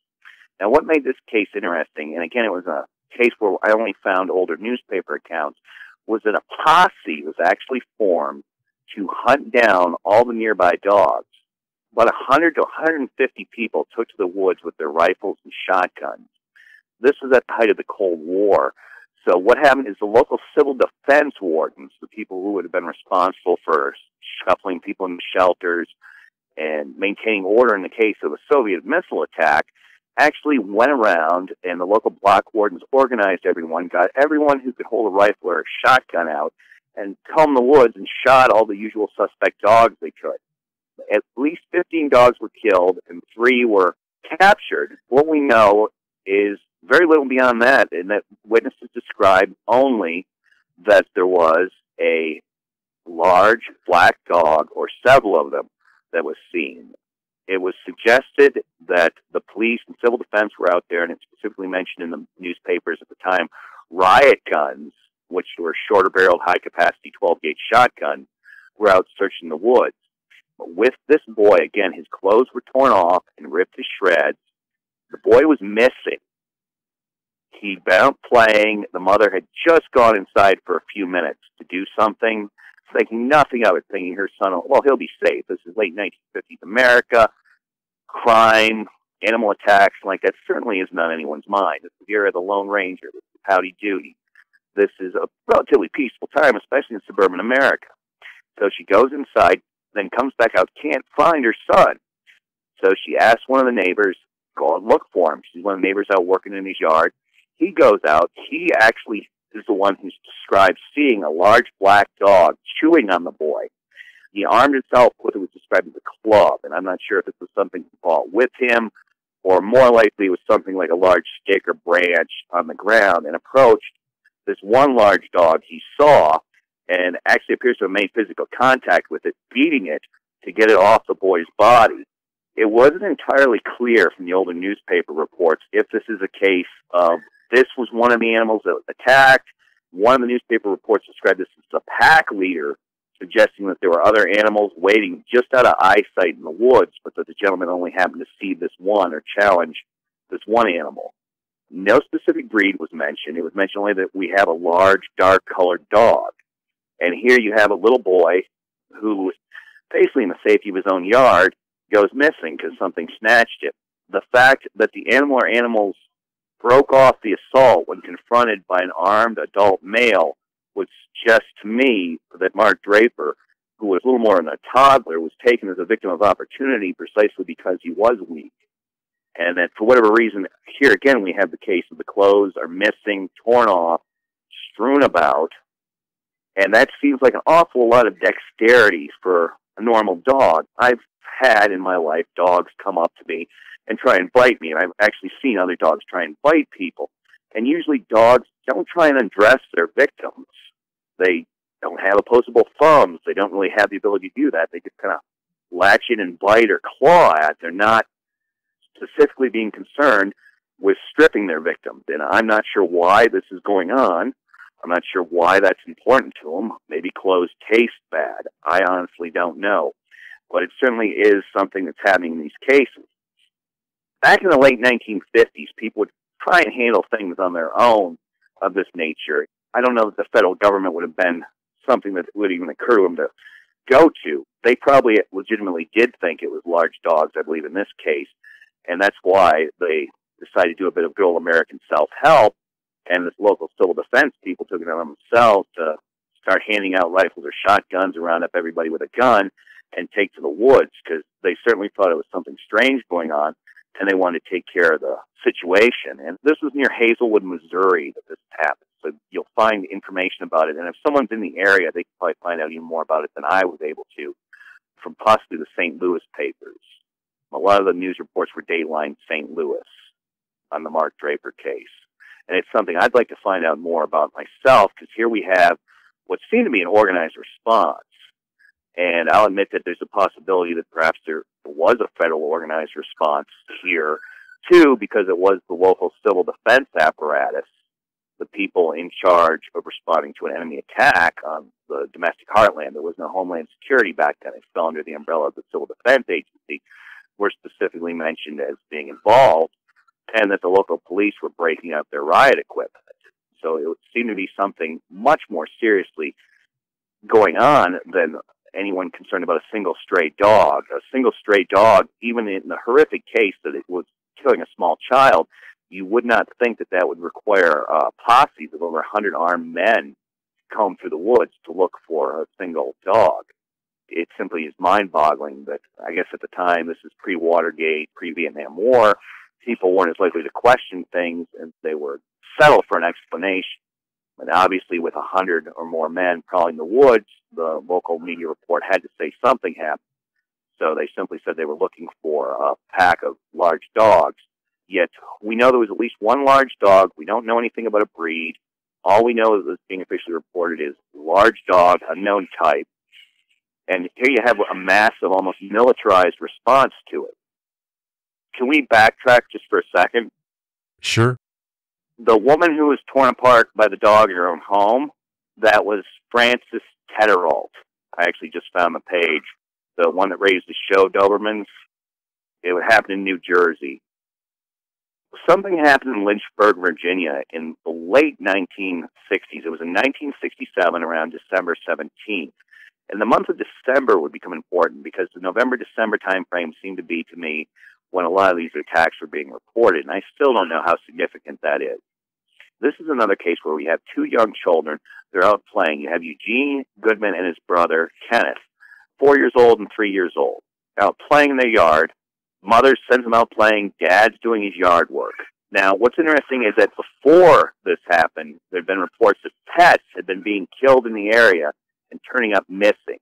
Now, what made this case interesting, and again, it was a case where I only found older newspaper accounts, was that a posse was actually formed to hunt down all the nearby dogs. About one hundred to one hundred fifty people took to the woods with their rifles and shotguns. This was at the height of the Cold War. So what happened is the local civil defense wardens, the people who would have been responsible for shuffling people into shelters and maintaining order in the case of a Soviet missile attack, actually went around, and the local block wardens organized everyone, got everyone who could hold a rifle or a shotgun out, and combed the woods and shot all the usual suspect dogs they could. At least fifteen dogs were killed, and three were captured. What we know is very little beyond that, and that witnesses described only that there was a large black dog, or several of them, that was seen. It was suggested that the police and civil defense were out there, and it specifically mentioned in the newspapers at the time, riot guns, which were shorter-barreled, high-capacity twelve gauge shotguns, were out searching the woods. But with this boy, again, his clothes were torn off and ripped to shreds. The boy was missing. He'd been out playing. The mother had just gone inside for a few minutes to do something, thinking nothing of it, thinking her son, well, he'll be safe. This is late nineteen fifties America. Crime, animal attacks, like that certainly isn't on anyone's mind. This is the era of the Lone Ranger. This is Howdy Doody. This is a relatively peaceful time, especially in suburban America. So she goes inside, then comes back out, can't find her son. So she asks one of the neighbors, go and look for him. She's one of the neighbors out working in his yard. He goes out. He actually is the one who's described seeing a large black dog chewing on the boy. He armed himself with what was described as a club, and I'm not sure if this was something that brought with him, or more likely it was something like a large stick or branch on the ground, and approached this one large dog he saw, and actually appears to have made physical contact with it, beating it to get it off the boy's body. It wasn't entirely clear from the older newspaper reports if this is a case of this was one of the animals that was attacked. One of the newspaper reports described this as a pack leader, suggesting that there were other animals waiting just out of eyesight in the woods, but that the gentleman only happened to see this one or challenge this one animal. No specific breed was mentioned. It was mentioned only that we have a large, dark-colored dog. And here you have a little boy who was basically in the safety of his own yard, goes missing because something snatched him. The fact that the animal or animals broke off the assault when confronted by an armed adult male would suggest to me that Mark Draper, who was a little more than a toddler, was taken as a victim of opportunity precisely because he was weak. And that for whatever reason, here again we have the case of the clothes are missing, torn off, strewn about, and that seems like an awful lot of dexterity for a normal dog. I've had in my life dogs come up to me and try and bite me, and I've actually seen other dogs try and bite people. And usually dogs don't try and undress their victims. They don't have opposable thumbs. They don't really have the ability to do that. They just kind of latch in and bite or claw at. They're not specifically being concerned with stripping their victims. And I'm not sure why this is going on. I'm not sure why that's important to them. Maybe clothes taste bad. I honestly don't know. But it certainly is something that's happening in these cases. Back in the late nineteen fifties, people would try and handle things on their own of this nature. I don't know that the federal government would have been something that would even occur to them to go to. They probably legitimately did think it was large dogs, I believe, in this case. And that's why they decided to do a bit of good old American self-help. And the local civil defense people took it on themselves to start handing out rifles or shotguns and round up everybody with a gun and take to the woods, because they certainly thought it was something strange going on, and they wanted to take care of the situation. And this was near Hazelwood, Missouri, that this happened. So you'll find information about it. And if someone's in the area, they can probably find out even more about it than I was able to from possibly the Saint Louis papers. A lot of the news reports were Dateline Saint Louis on the Mark Draper case. And it's something I'd like to find out more about myself, because here we have what seemed to be an organized response. And I'll admit that there's a possibility that perhaps there was a federal organized response here, too, because it was the local civil defense apparatus, the people in charge of responding to an enemy attack on the domestic heartland. There was no Homeland Security back then. It fell under the umbrella of the Civil Defense Agency, were specifically mentioned as being involved, and that the local police were breaking up their riot equipment. So it seemed to be something much more seriously going on than anyone concerned about a single stray dog. A single stray dog, even in the horrific case that it was killing a small child, you would not think that that would require uh, posses of over one hundred armed men to comb through the woods to look for a single dog. It simply is mind-boggling, but I guess at the time, this is pre-Watergate, pre-Vietnam War, people weren't as likely to question things, and they were settled for an explanation. And obviously, with one hundred or more men prowling the woods, the local media report had to say something happened. So they simply said they were looking for a pack of large dogs. Yet, we know there was at least one large dog. We don't know anything about a breed. All we know that's being officially reported is large dog, unknown type. And here you have a massive, almost militarized response to it. Can we backtrack just for a second? Sure. The woman who was torn apart by the dog in her own home, that was Frances Tetteralt. I actually just found the page. The one that raised the show Dobermans. It would happen in New Jersey. Something happened in Lynchburg, Virginia in the late nineteen sixties. It was in nineteen sixty-seven, around December seventeenth. And the month of December would become important, because the November-December time frame seemed to be, to me, when a lot of these attacks were being reported. And I still don't know how significant that is. This is another case where we have two young children. They're out playing. You have Eugene Goodman and his brother, Kenneth, four years old and three years old, out playing in their yard. Mother sends them out playing. Dad's doing his yard work. Now, what's interesting is that before this happened, there had been reports that pets had been being killed in the area and turning up missing.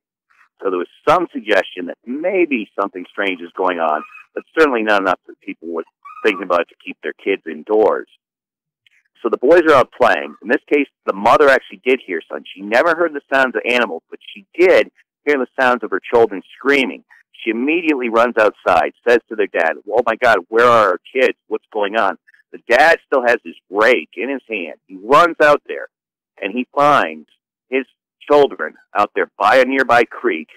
So there was some suggestion that maybe something strange is going on, but certainly not enough that people were thinking about it to keep their kids indoors. So the boys are out playing. In this case, the mother actually did hear something. She never heard the sounds of animals, but she did hear the sounds of her children screaming. She immediately runs outside, says to their dad, "Oh my God, where are our kids? What's going on?" The dad still has his rake in his hand. He runs out there, and he finds his children out there by a nearby creek,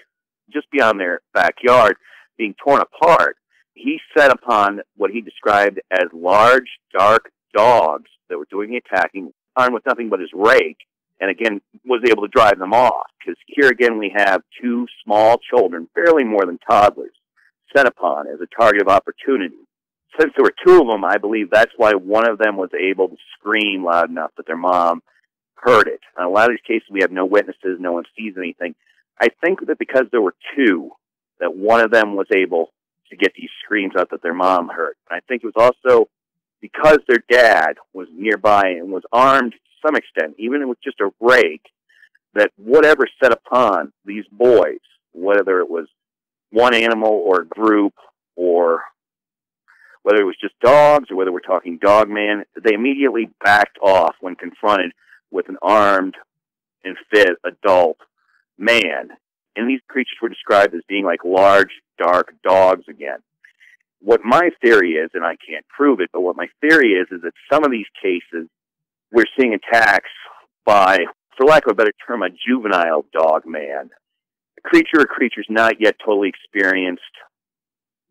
just beyond their backyard, being torn apart. He set upon what he described as large, dark dogs that were doing the attacking, armed with nothing but his rake, and again, was able to drive them off. Because here again, we have two small children, barely more than toddlers, set upon as a target of opportunity. Since there were two of them, I believe that's why one of them was able to scream loud enough that their mom heard it. In a lot of these cases, we have no witnesses, no one sees anything. I think that because there were two, that one of them was able to get these screams out that their mom heard. And I think it was also because their dad was nearby and was armed to some extent, even with just a rake, that whatever set upon these boys, whether it was one animal or a group, or whether it was just dogs or whether we're talking Dogman, they immediately backed off when confronted with an armed and fit adult man. And these creatures were described as being like large, dark dogs again. What my theory is, and I can't prove it, but what my theory is, is that some of these cases we're seeing attacks by, for lack of a better term, a juvenile dog man. A creature or creatures not yet totally experienced,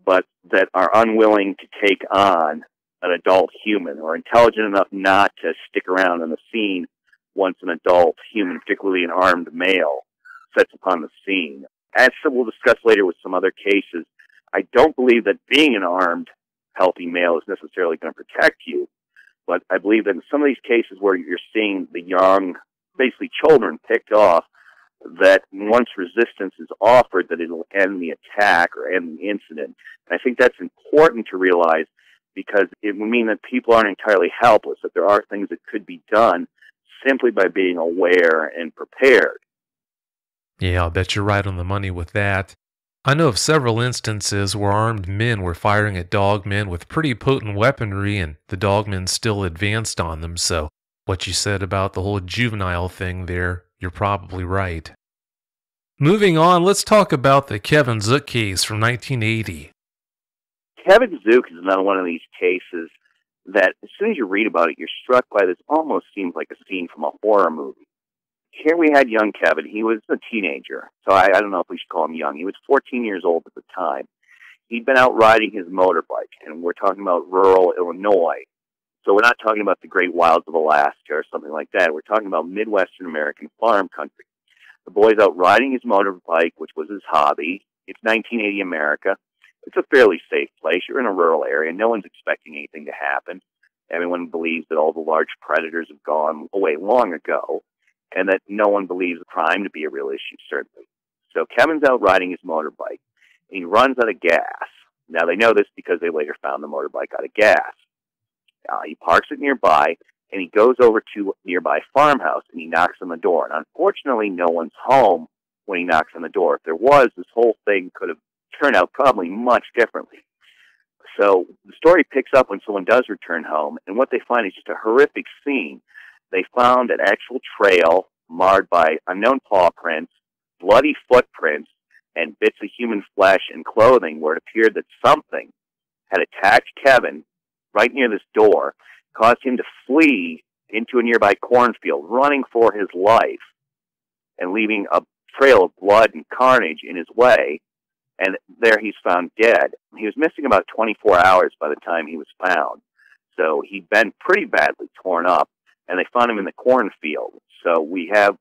but that are unwilling to take on an adult human, or intelligent enough not to stick around on the scene once an adult human, particularly an armed male, sets upon the scene. As we'll discuss later with some other cases, I don't believe that being an armed, healthy male is necessarily going to protect you, but I believe that in some of these cases where you're seeing the young, basically children, picked off, that once resistance is offered, that it'll end the attack or end the incident. And I think that's important to realize, because it would mean that people aren't entirely helpless, that there are things that could be done simply by being aware and prepared. Yeah, I'll bet you're right on the money with that. I know of several instances where armed men were firing at dogmen with pretty potent weaponry, and the dogmen still advanced on them, so what you said about the whole juvenile thing there, you're probably right. Moving on, let's talk about the Kevin Zook case from nineteen eighty. Kevin Zook is another one of these cases that as soon as you read about it, you're struck by this, almost seems like a scene from a horror movie. Here we had young Kevin. He was a teenager, so I, I don't know if we should call him young. He was fourteen years old at the time. He'd been out riding his motorbike, and we're talking about rural Illinois. So we're not talking about the great wilds of Alaska or something like that. We're talking about Midwestern American farm country. The boy's out riding his motorbike, which was his hobby. It's nineteen eighty America. It's a fairly safe place. You're in a rural area. No one's expecting anything to happen. Everyone believes that all the large predators have gone away long ago, and that no one believes crime to be a real issue, certainly. So Kevin's out riding his motorbike, and he runs out of gas. Now, they know this because they later found the motorbike out of gas. Uh, he parks it nearby, and he goes over to a nearby farmhouse, and he knocks on the door. And unfortunately, no one's home when he knocks on the door. If there was, this whole thing could have turned out probably much differently. So the story picks up when someone does return home, and what they find is just a horrific scene. They found an actual trail marred by unknown paw prints, bloody footprints, and bits of human flesh and clothing, where it appeared that something had attacked Kevin right near this door, caused him to flee into a nearby cornfield, running for his life, and leaving a trail of blood and carnage in his way, and there he's found dead. He was missing about twenty-four hours by the time he was found, so he'd been pretty badly torn up, and they found him in the cornfield. So we have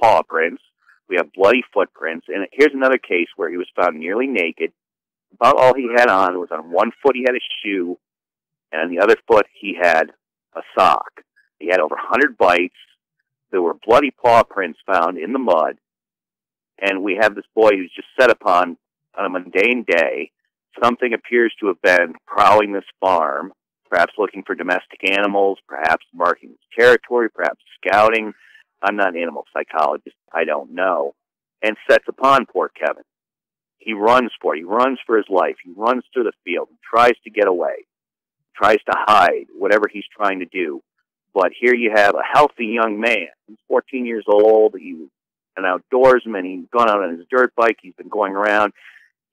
paw prints, we have bloody footprints, and here's another case where he was found nearly naked. About all he had on was, on one foot he had a shoe, and on the other foot he had a sock. He had over one hundred bites. There were bloody paw prints found in the mud, and we have this boy who's just set upon on a mundane day. Something appears to have been prowling this farm, perhaps looking for domestic animals, perhaps marking its territory, perhaps scouting. I'm not an animal psychologist. I don't know. And sets upon poor Kevin. He runs for it. He runs for his life. He runs through the field and tries to get away, tries to hide, whatever he's trying to do. But here you have a healthy young man. He's fourteen years old. He was an outdoorsman. He's gone out on his dirt bike. He's been going around.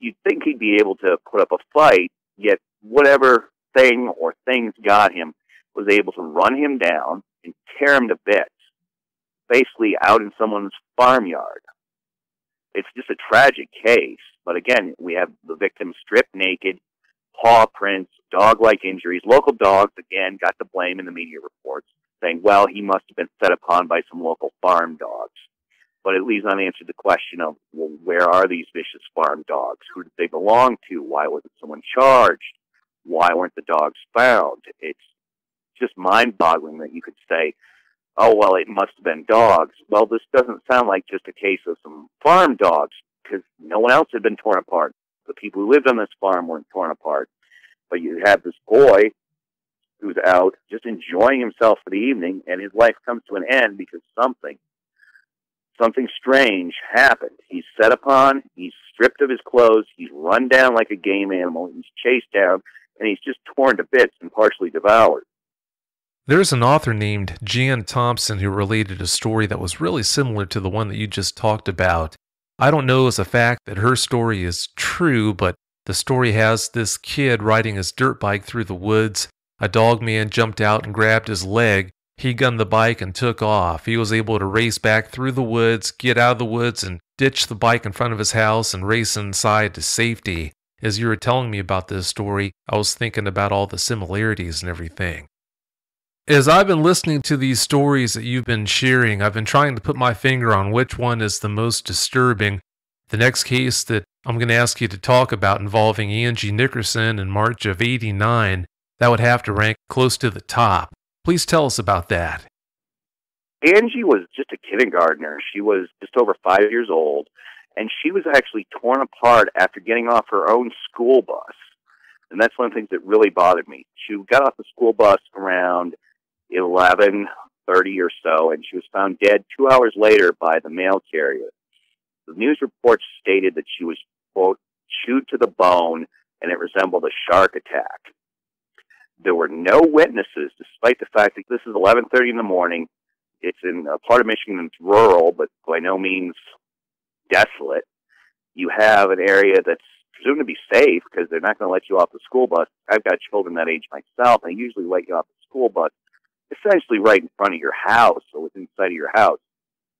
You'd think he'd be able to put up a fight, yet whatever thing or things got him, was able to run him down and tear him to bits, basically out in someone's farmyard. It's just a tragic case, but again, we have the victim stripped naked, paw prints, dog-like injuries. Local dogs, again, got the blame in the media reports, saying, well, he must have been set upon by some local farm dogs. But it leaves unanswered the question of, well, where are these vicious farm dogs? Who did they belong to? Why wasn't someone charged? Why weren't the dogs found? It's just mind-boggling that you could say, oh, well, it must have been dogs. Well, this doesn't sound like just a case of some farm dogs, because no one else had been torn apart. The people who lived on this farm weren't torn apart. But you have this boy who's out just enjoying himself for the evening, and his life comes to an end because something, something strange happened. He's set upon, he's stripped of his clothes, he's run down like a game animal, he's chased down, and he's just torn to bits and partially devoured. There's an author named Jan Thompson who related a story that was really similar to the one that you just talked about. I don't know as a fact that her story is true, but the story has this kid riding his dirt bike through the woods. A dog man jumped out and grabbed his leg. He gunned the bike and took off. He was able to race back through the woods, get out of the woods, and ditch the bike in front of his house and race inside to safety. As you were telling me about this story, I was thinking about all the similarities and everything. As I've been listening to these stories that you've been sharing, I've been trying to put my finger on which one is the most disturbing. The next case that I'm going to ask you to talk about, involving Angie Nickerson in March of eighty-nine, that would have to rank close to the top. Please tell us about that. Angie was just a kindergartner. She was just over five years old, and she was actually torn apart after getting off her own school bus. And that's one of the things that really bothered me. She got off the school bus around eleven thirty or so, and she was found dead two hours later by the mail carrier. The news reports stated that she was, quote, chewed to the bone, and it resembled a shark attack. There were no witnesses, despite the fact that this is eleven thirty in the morning. It's in a part of Michigan that's rural, but by no means desolate. You have an area that's presumed to be safe because they're not going to let you off the school bus. I've got children that age myself, and they usually let you off the school bus essentially right in front of your house or within sight of your house.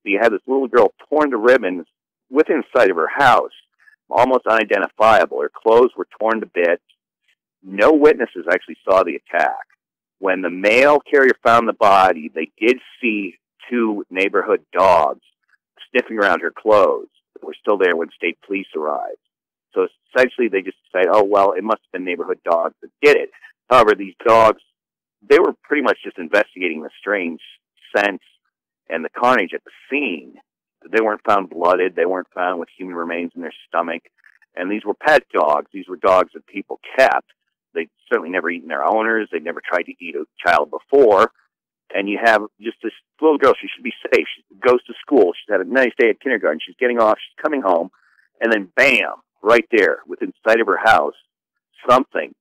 So you have this little girl torn to ribbons within sight of her house, almost unidentifiable. Her clothes were torn to bits. No witnesses actually saw the attack. When the mail carrier found the body, they did see two neighborhood dogs sniffing around her clothes that were still there when state police arrived. So essentially they just decided, oh, well, it must have been neighborhood dogs that did it. However, these dogs, they were pretty much just investigating the strange scents and the carnage at the scene. They weren't found blooded. They weren't found with human remains in their stomach. And these were pet dogs. These were dogs that people kept. They'd certainly never eaten their owners. They'd never tried to eat a child before. And you have just this little girl. She should be safe. She goes to school. She's had a nice day at kindergarten. She's getting off. She's coming home. And then, bam, right there, within sight of her house, something,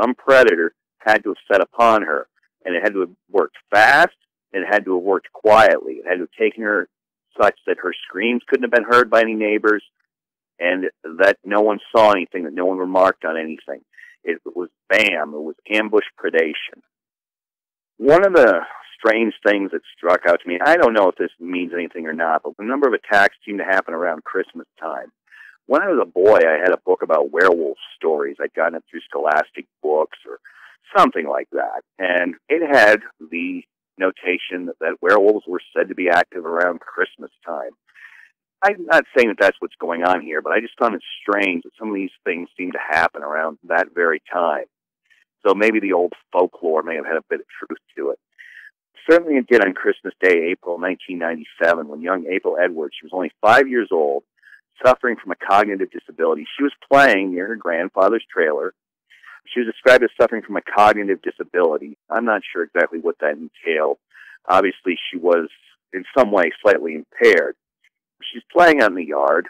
some predator had to have set upon her. And it had to have worked fast, and it had to have worked quietly. It had to have taken her such that her screams couldn't have been heard by any neighbors, and that no one saw anything, that no one remarked on anything. It was bam, it was ambush predation. One of the strange things that struck out to me, I don't know if this means anything or not, but the number of attacks seemed to happen around Christmas time. When I was a boy, I had a book about werewolf stories. I'd gotten it through Scholastic books or something like that, and it had the notation that, that werewolves were said to be active around Christmas time. I'm not saying that that's what's going on here, but I just found it strange that some of these things seem to happen around that very time. So maybe the old folklore may have had a bit of truth to it. Certainly it did on Christmas Day, April nineteen ninety-seven, when young April Edwards, she was only five years old, suffering from a cognitive disability. She was playing near her grandfather's trailer. She was described as suffering from a cognitive disability. I'm not sure exactly what that entailed. Obviously, she was in some way slightly impaired. She's playing out in the yard.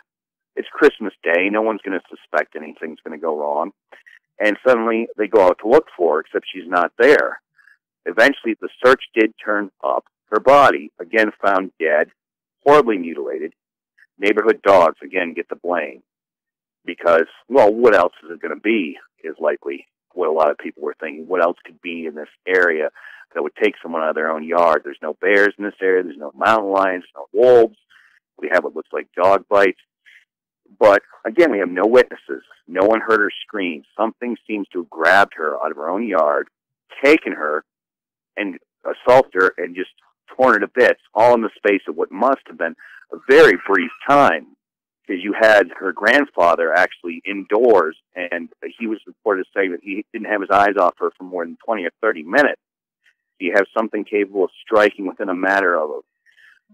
It's Christmas Day. No one's going to suspect anything's going to go wrong. And suddenly, they go out to look for her, except she's not there. Eventually, the search did turn up. Her body, again found dead, horribly mutilated. Neighborhood dogs, again, get the blame. Because, well, what else is it going to be, is likely what a lot of people were thinking. What else could be in this area that would take someone out of their own yard. There's no bears in this area. There's no mountain lions, no wolves. We have what looks like dog bites. But, again, we have no witnesses. No one heard her scream. Something seems to have grabbed her out of her own yard, taken her, and assaulted her, and just torn her to bits, all in the space of what must have been a very brief time, because you had her grandfather actually indoors, and he was reported as saying that he didn't have his eyes off her for more than twenty or thirty minutes. So you have something capable of striking within a matter of a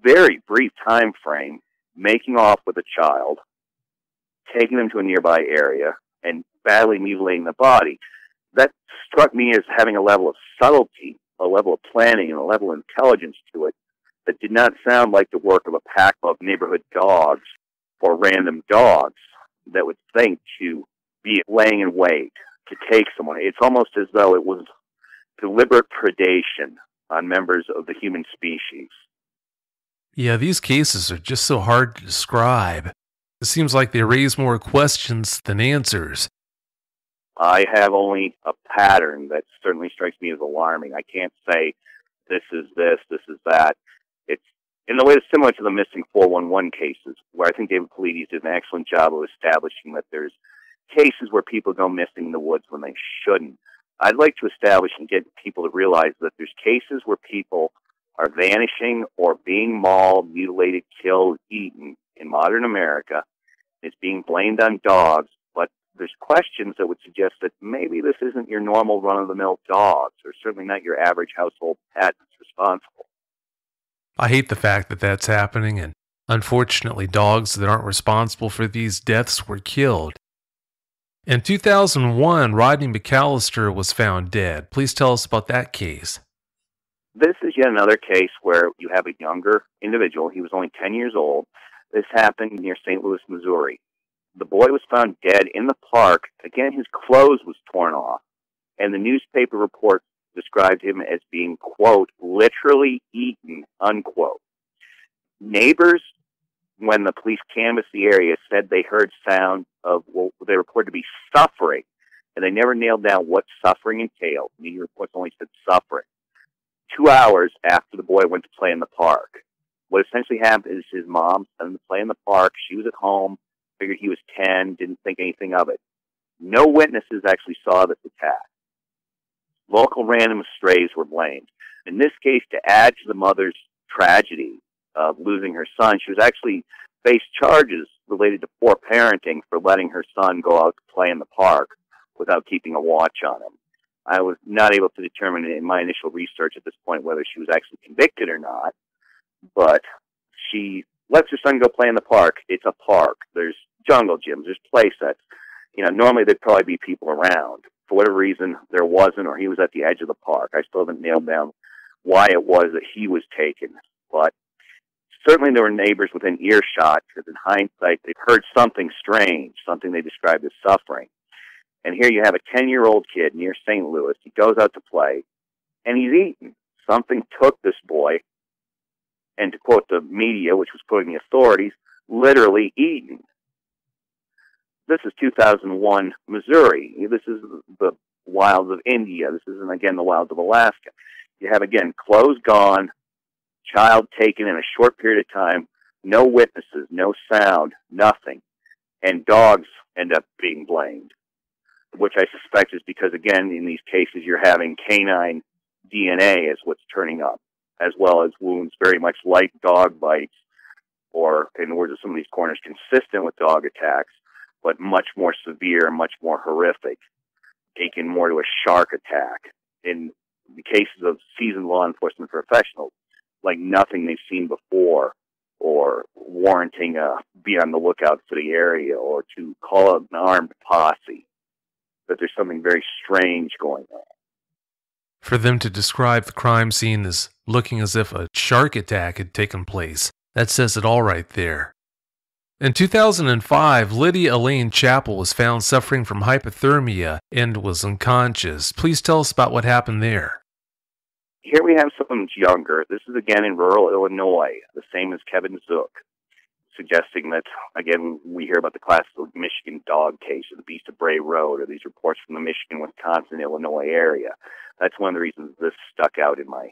very brief time frame, making off with a child, taking them to a nearby area, and badly mutilating the body. That struck me as having a level of subtlety, a level of planning, and a level of intelligence to it that did not sound like the work of a pack of neighborhood dogs or random dogs that would think to be laying in wait to take someone. It's almost as though it was deliberate predation on members of the human species. Yeah, these cases are just so hard to describe. It seems like they raise more questions than answers. I have only a pattern that certainly strikes me as alarming. I can't say this is this, this is that. It's in a way it's similar to the missing four one one cases, where I think David Polides did an excellent job of establishing that there's cases where people go missing in the woods when they shouldn't. I'd like to establish and get people to realize that there's cases where people are vanishing or being mauled, mutilated, killed, eaten in modern America. It's being blamed on dogs, but there's questions that would suggest that maybe this isn't your normal run-of-the-mill dogs, or certainly not your average household pet that's responsible. I hate the fact that that's happening, and unfortunately dogs that aren't responsible for these deaths were killed. In two thousand one, Rodney McAllister was found dead. Please tell us about that case. This is yet another case where you have a younger individual. He was only ten years old. This happened near Saint Louis, Missouri. The boy was found dead in the park. Again, his clothes was torn off, and the newspaper report described him as being, quote, literally eaten, unquote. Neighbors, when the police canvassed the area, said they heard sound of what well, they reported to be suffering, and they never nailed down what suffering entailed. Media reports only said suffering. Two hours after the boy went to play in the park. What essentially happened is his mom sent him to play in the park. She was at home, figured he was ten, didn't think anything of it. No witnesses actually saw this attack. Local random strays were blamed. In this case, to add to the mother's tragedy of losing her son, she was actually faced charges related to poor parenting for letting her son go out to play in the park without keeping a watch on him. I was not able to determine in my initial research at this point whether she was actually convicted or not, but she lets her son go play in the park. It's a park. There's jungle gyms. There's play sets. You know, normally there'd probably be people around. For whatever reason, there wasn't, or he was at the edge of the park. I still haven't nailed down why it was that he was taken, but certainly there were neighbors within earshot, because in hindsight, they heard something strange, something they described as suffering. And here you have a ten-year-old kid near Saint Louis. He goes out to play, and he's eaten. Something took this boy, and to quote the media, which was quoting the authorities, literally eaten. This is two thousand one Missouri. This is the wilds of India. This isn't, again, the wilds of Alaska. You have, again, clothes gone, child taken in a short period of time, no witnesses, no sound, nothing, and dogs end up being blamed, which I suspect is because, again, in these cases, you're having canine D N A as what's turning up, as well as wounds very much like dog bites, or, in the words of some of these corners, consistent with dog attacks, but much more severe, much more horrific, akin more to a shark attack. In the cases of seasoned law enforcement professionals, like nothing they've seen before, or warranting a be on the lookout for the area, or to call out an armed posse. That there's something very strange going on. For them to describe the crime scene as looking as if a shark attack had taken place, that says it all right there. In two thousand five, Lydia Elaine Chappell was found suffering from hypothermia and was unconscious. Please tell us about what happened there. Here we have someone younger. This is again in rural Illinois, the same as Kevin Zook. suggesting that, again, we hear about the classical Michigan dog case or the Beast of Bray Road or these reports from the Michigan, Wisconsin, Illinois area. That's one of the reasons this stuck out in my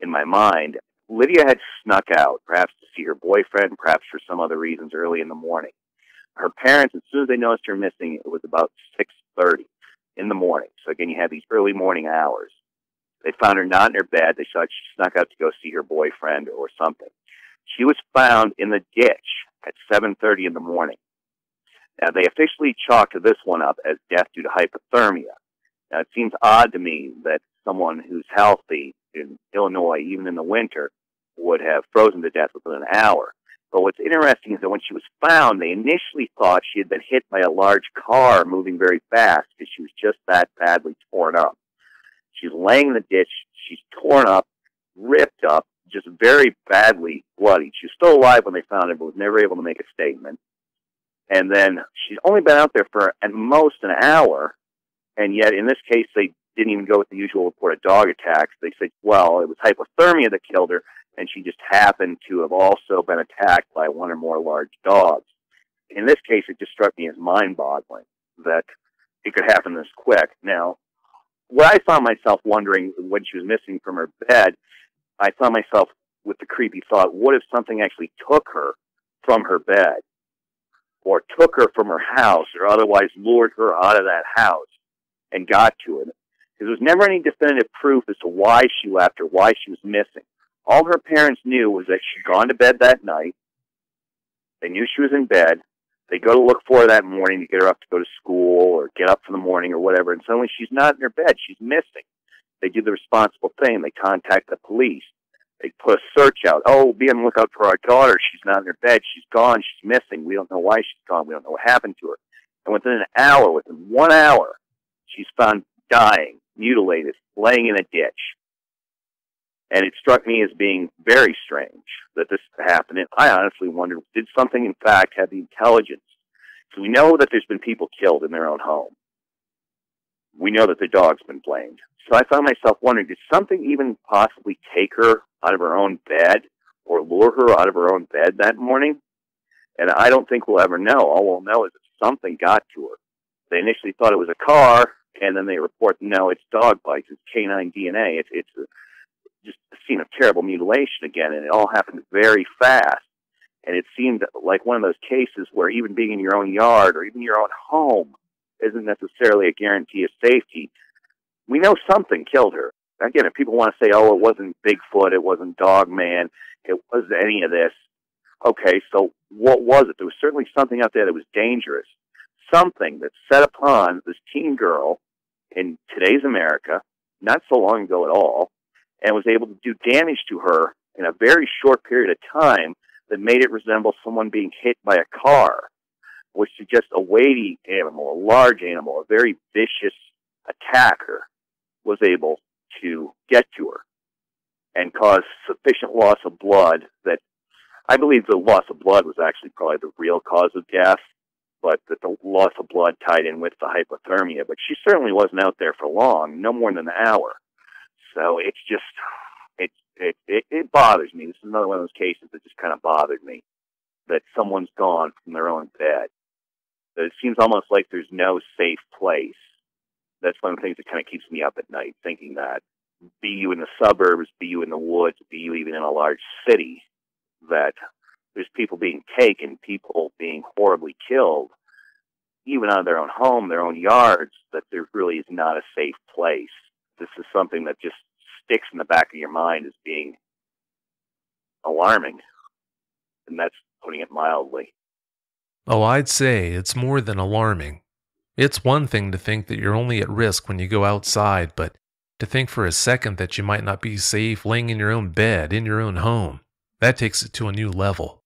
in my mind. Lydia had snuck out, perhaps to see her boyfriend, perhaps for some other reasons, early in the morning. Her parents, as soon as they noticed her missing, it was about six thirty in the morning. So again, you have these early morning hours. They found her not in her bed. They thought she snuck out to go see her boyfriend or something. She was found in the ditch at seven thirty in the morning. Now, they officially chalked this one up as death due to hypothermia. Now, it seems odd to me that someone who's healthy in Illinois, even in the winter, would have frozen to death within an hour. But what's interesting is that when she was found, they initially thought she had been hit by a large car moving very fast because she was just that badly torn up. She's laying in the ditch. She's torn up, ripped up, just very badly bloodied. She was still alive when they found her, but was never able to make a statement. And then she's only been out there for at most an hour, and yet in this case they didn't even go with the usual report of dog attacks. They said, well, it was hypothermia that killed her, and she just happened to have also been attacked by one or more large dogs. In this case, it just struck me as mind-boggling that it could happen this quick. Now, what I found myself wondering when she was missing from her bed, I found myself with the creepy thought, what if something actually took her from her bed or took her from her house or otherwise lured her out of that house and got to it? Because there was never any definitive proof as to why she left or why she was missing. All her parents knew was that she'd gone to bed that night. They knew she was in bed. They go to look for her that morning to get her up to go to school or get up for the morning or whatever, and suddenly she's not in her bed. She's missing. They do the responsible thing. They contact the police. They put a search out. Oh, be on the lookout for our daughter. She's not in her bed. She's gone. She's missing. We don't know why she's gone. We don't know what happened to her. And within an hour, within one hour, she's found dying, mutilated, laying in a ditch. And it struck me as being very strange that this happened. And I honestly wondered, did something, in fact, have the intelligence? Because we know that there's been people killed in their own home. We know that the dog's been blamed. So I found myself wondering, did something even possibly take her out of her own bed or lure her out of her own bed that morning? And I don't think we'll ever know. All we'll know is that something got to her. They initially thought it was a car, and then they report, no, it's dog bites. It's canine D N A. It's, it's a, just a scene of terrible mutilation again, and it all happened very fast. And it seemed like one of those cases where even being in your own yard or even your own home isn't necessarily a guarantee of safety. We know something killed her. Again, if people want to say, oh, it wasn't Bigfoot, it wasn't Dogman, it wasn't any of this. Okay, so what was it? There was certainly something out there that was dangerous. Something that set upon this teen girl in today's America, not so long ago at all, and was able to do damage to her in a very short period of time that made it resemble someone being hit by a car, which suggests a weighty animal, a large animal, a very vicious attacker was able to get to her and cause sufficient loss of blood that I believe the loss of blood was actually probably the real cause of death, but that the loss of blood tied in with the hypothermia. But she certainly wasn't out there for long, no more than an hour. So it's just, it, it, it, it bothers me. This is another one of those cases that just kind of bothered me, that someone's gone from their own bed. It seems almost like there's no safe place. That's one of the things that kind of keeps me up at night, thinking that, be you in the suburbs, be you in the woods, be you even in a large city, that there's people being taken, people being horribly killed, even out of their own home, their own yards, that there really is not a safe place. This is something that just sticks in the back of your mind as being alarming, and that's putting it mildly. Oh, I'd say it's more than alarming. It's one thing to think that you're only at risk when you go outside, but to think for a second that you might not be safe laying in your own bed, in your own home, that takes it to a new level.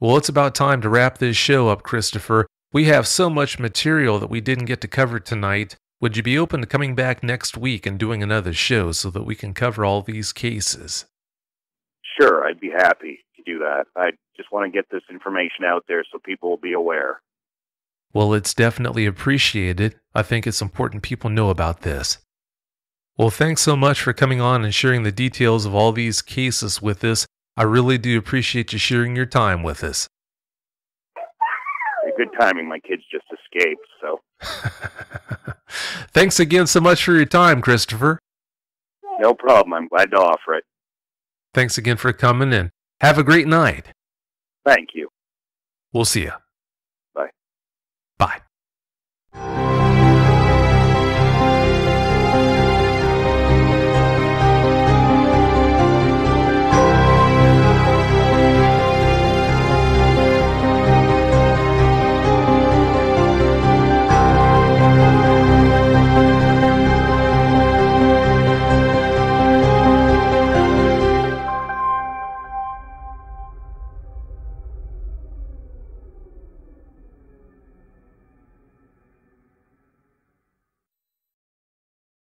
Well, it's about time to wrap this show up, Christopher. We have so much material that we didn't get to cover tonight. Would you be open to coming back next week and doing another show so that we can cover all these cases? Sure, I'd be happy to do that. I just want to get this information out there so people will be aware. Well, it's definitely appreciated. I think it's important people know about this. Well, thanks so much for coming on and sharing the details of all these cases with us. I really do appreciate you sharing your time with us. good timing. My kids just escaped, so. Thanks again so much for your time, Christopher. No problem. I'm glad to offer it. Thanks again for coming in. Have a great night. Thank you. We'll see you.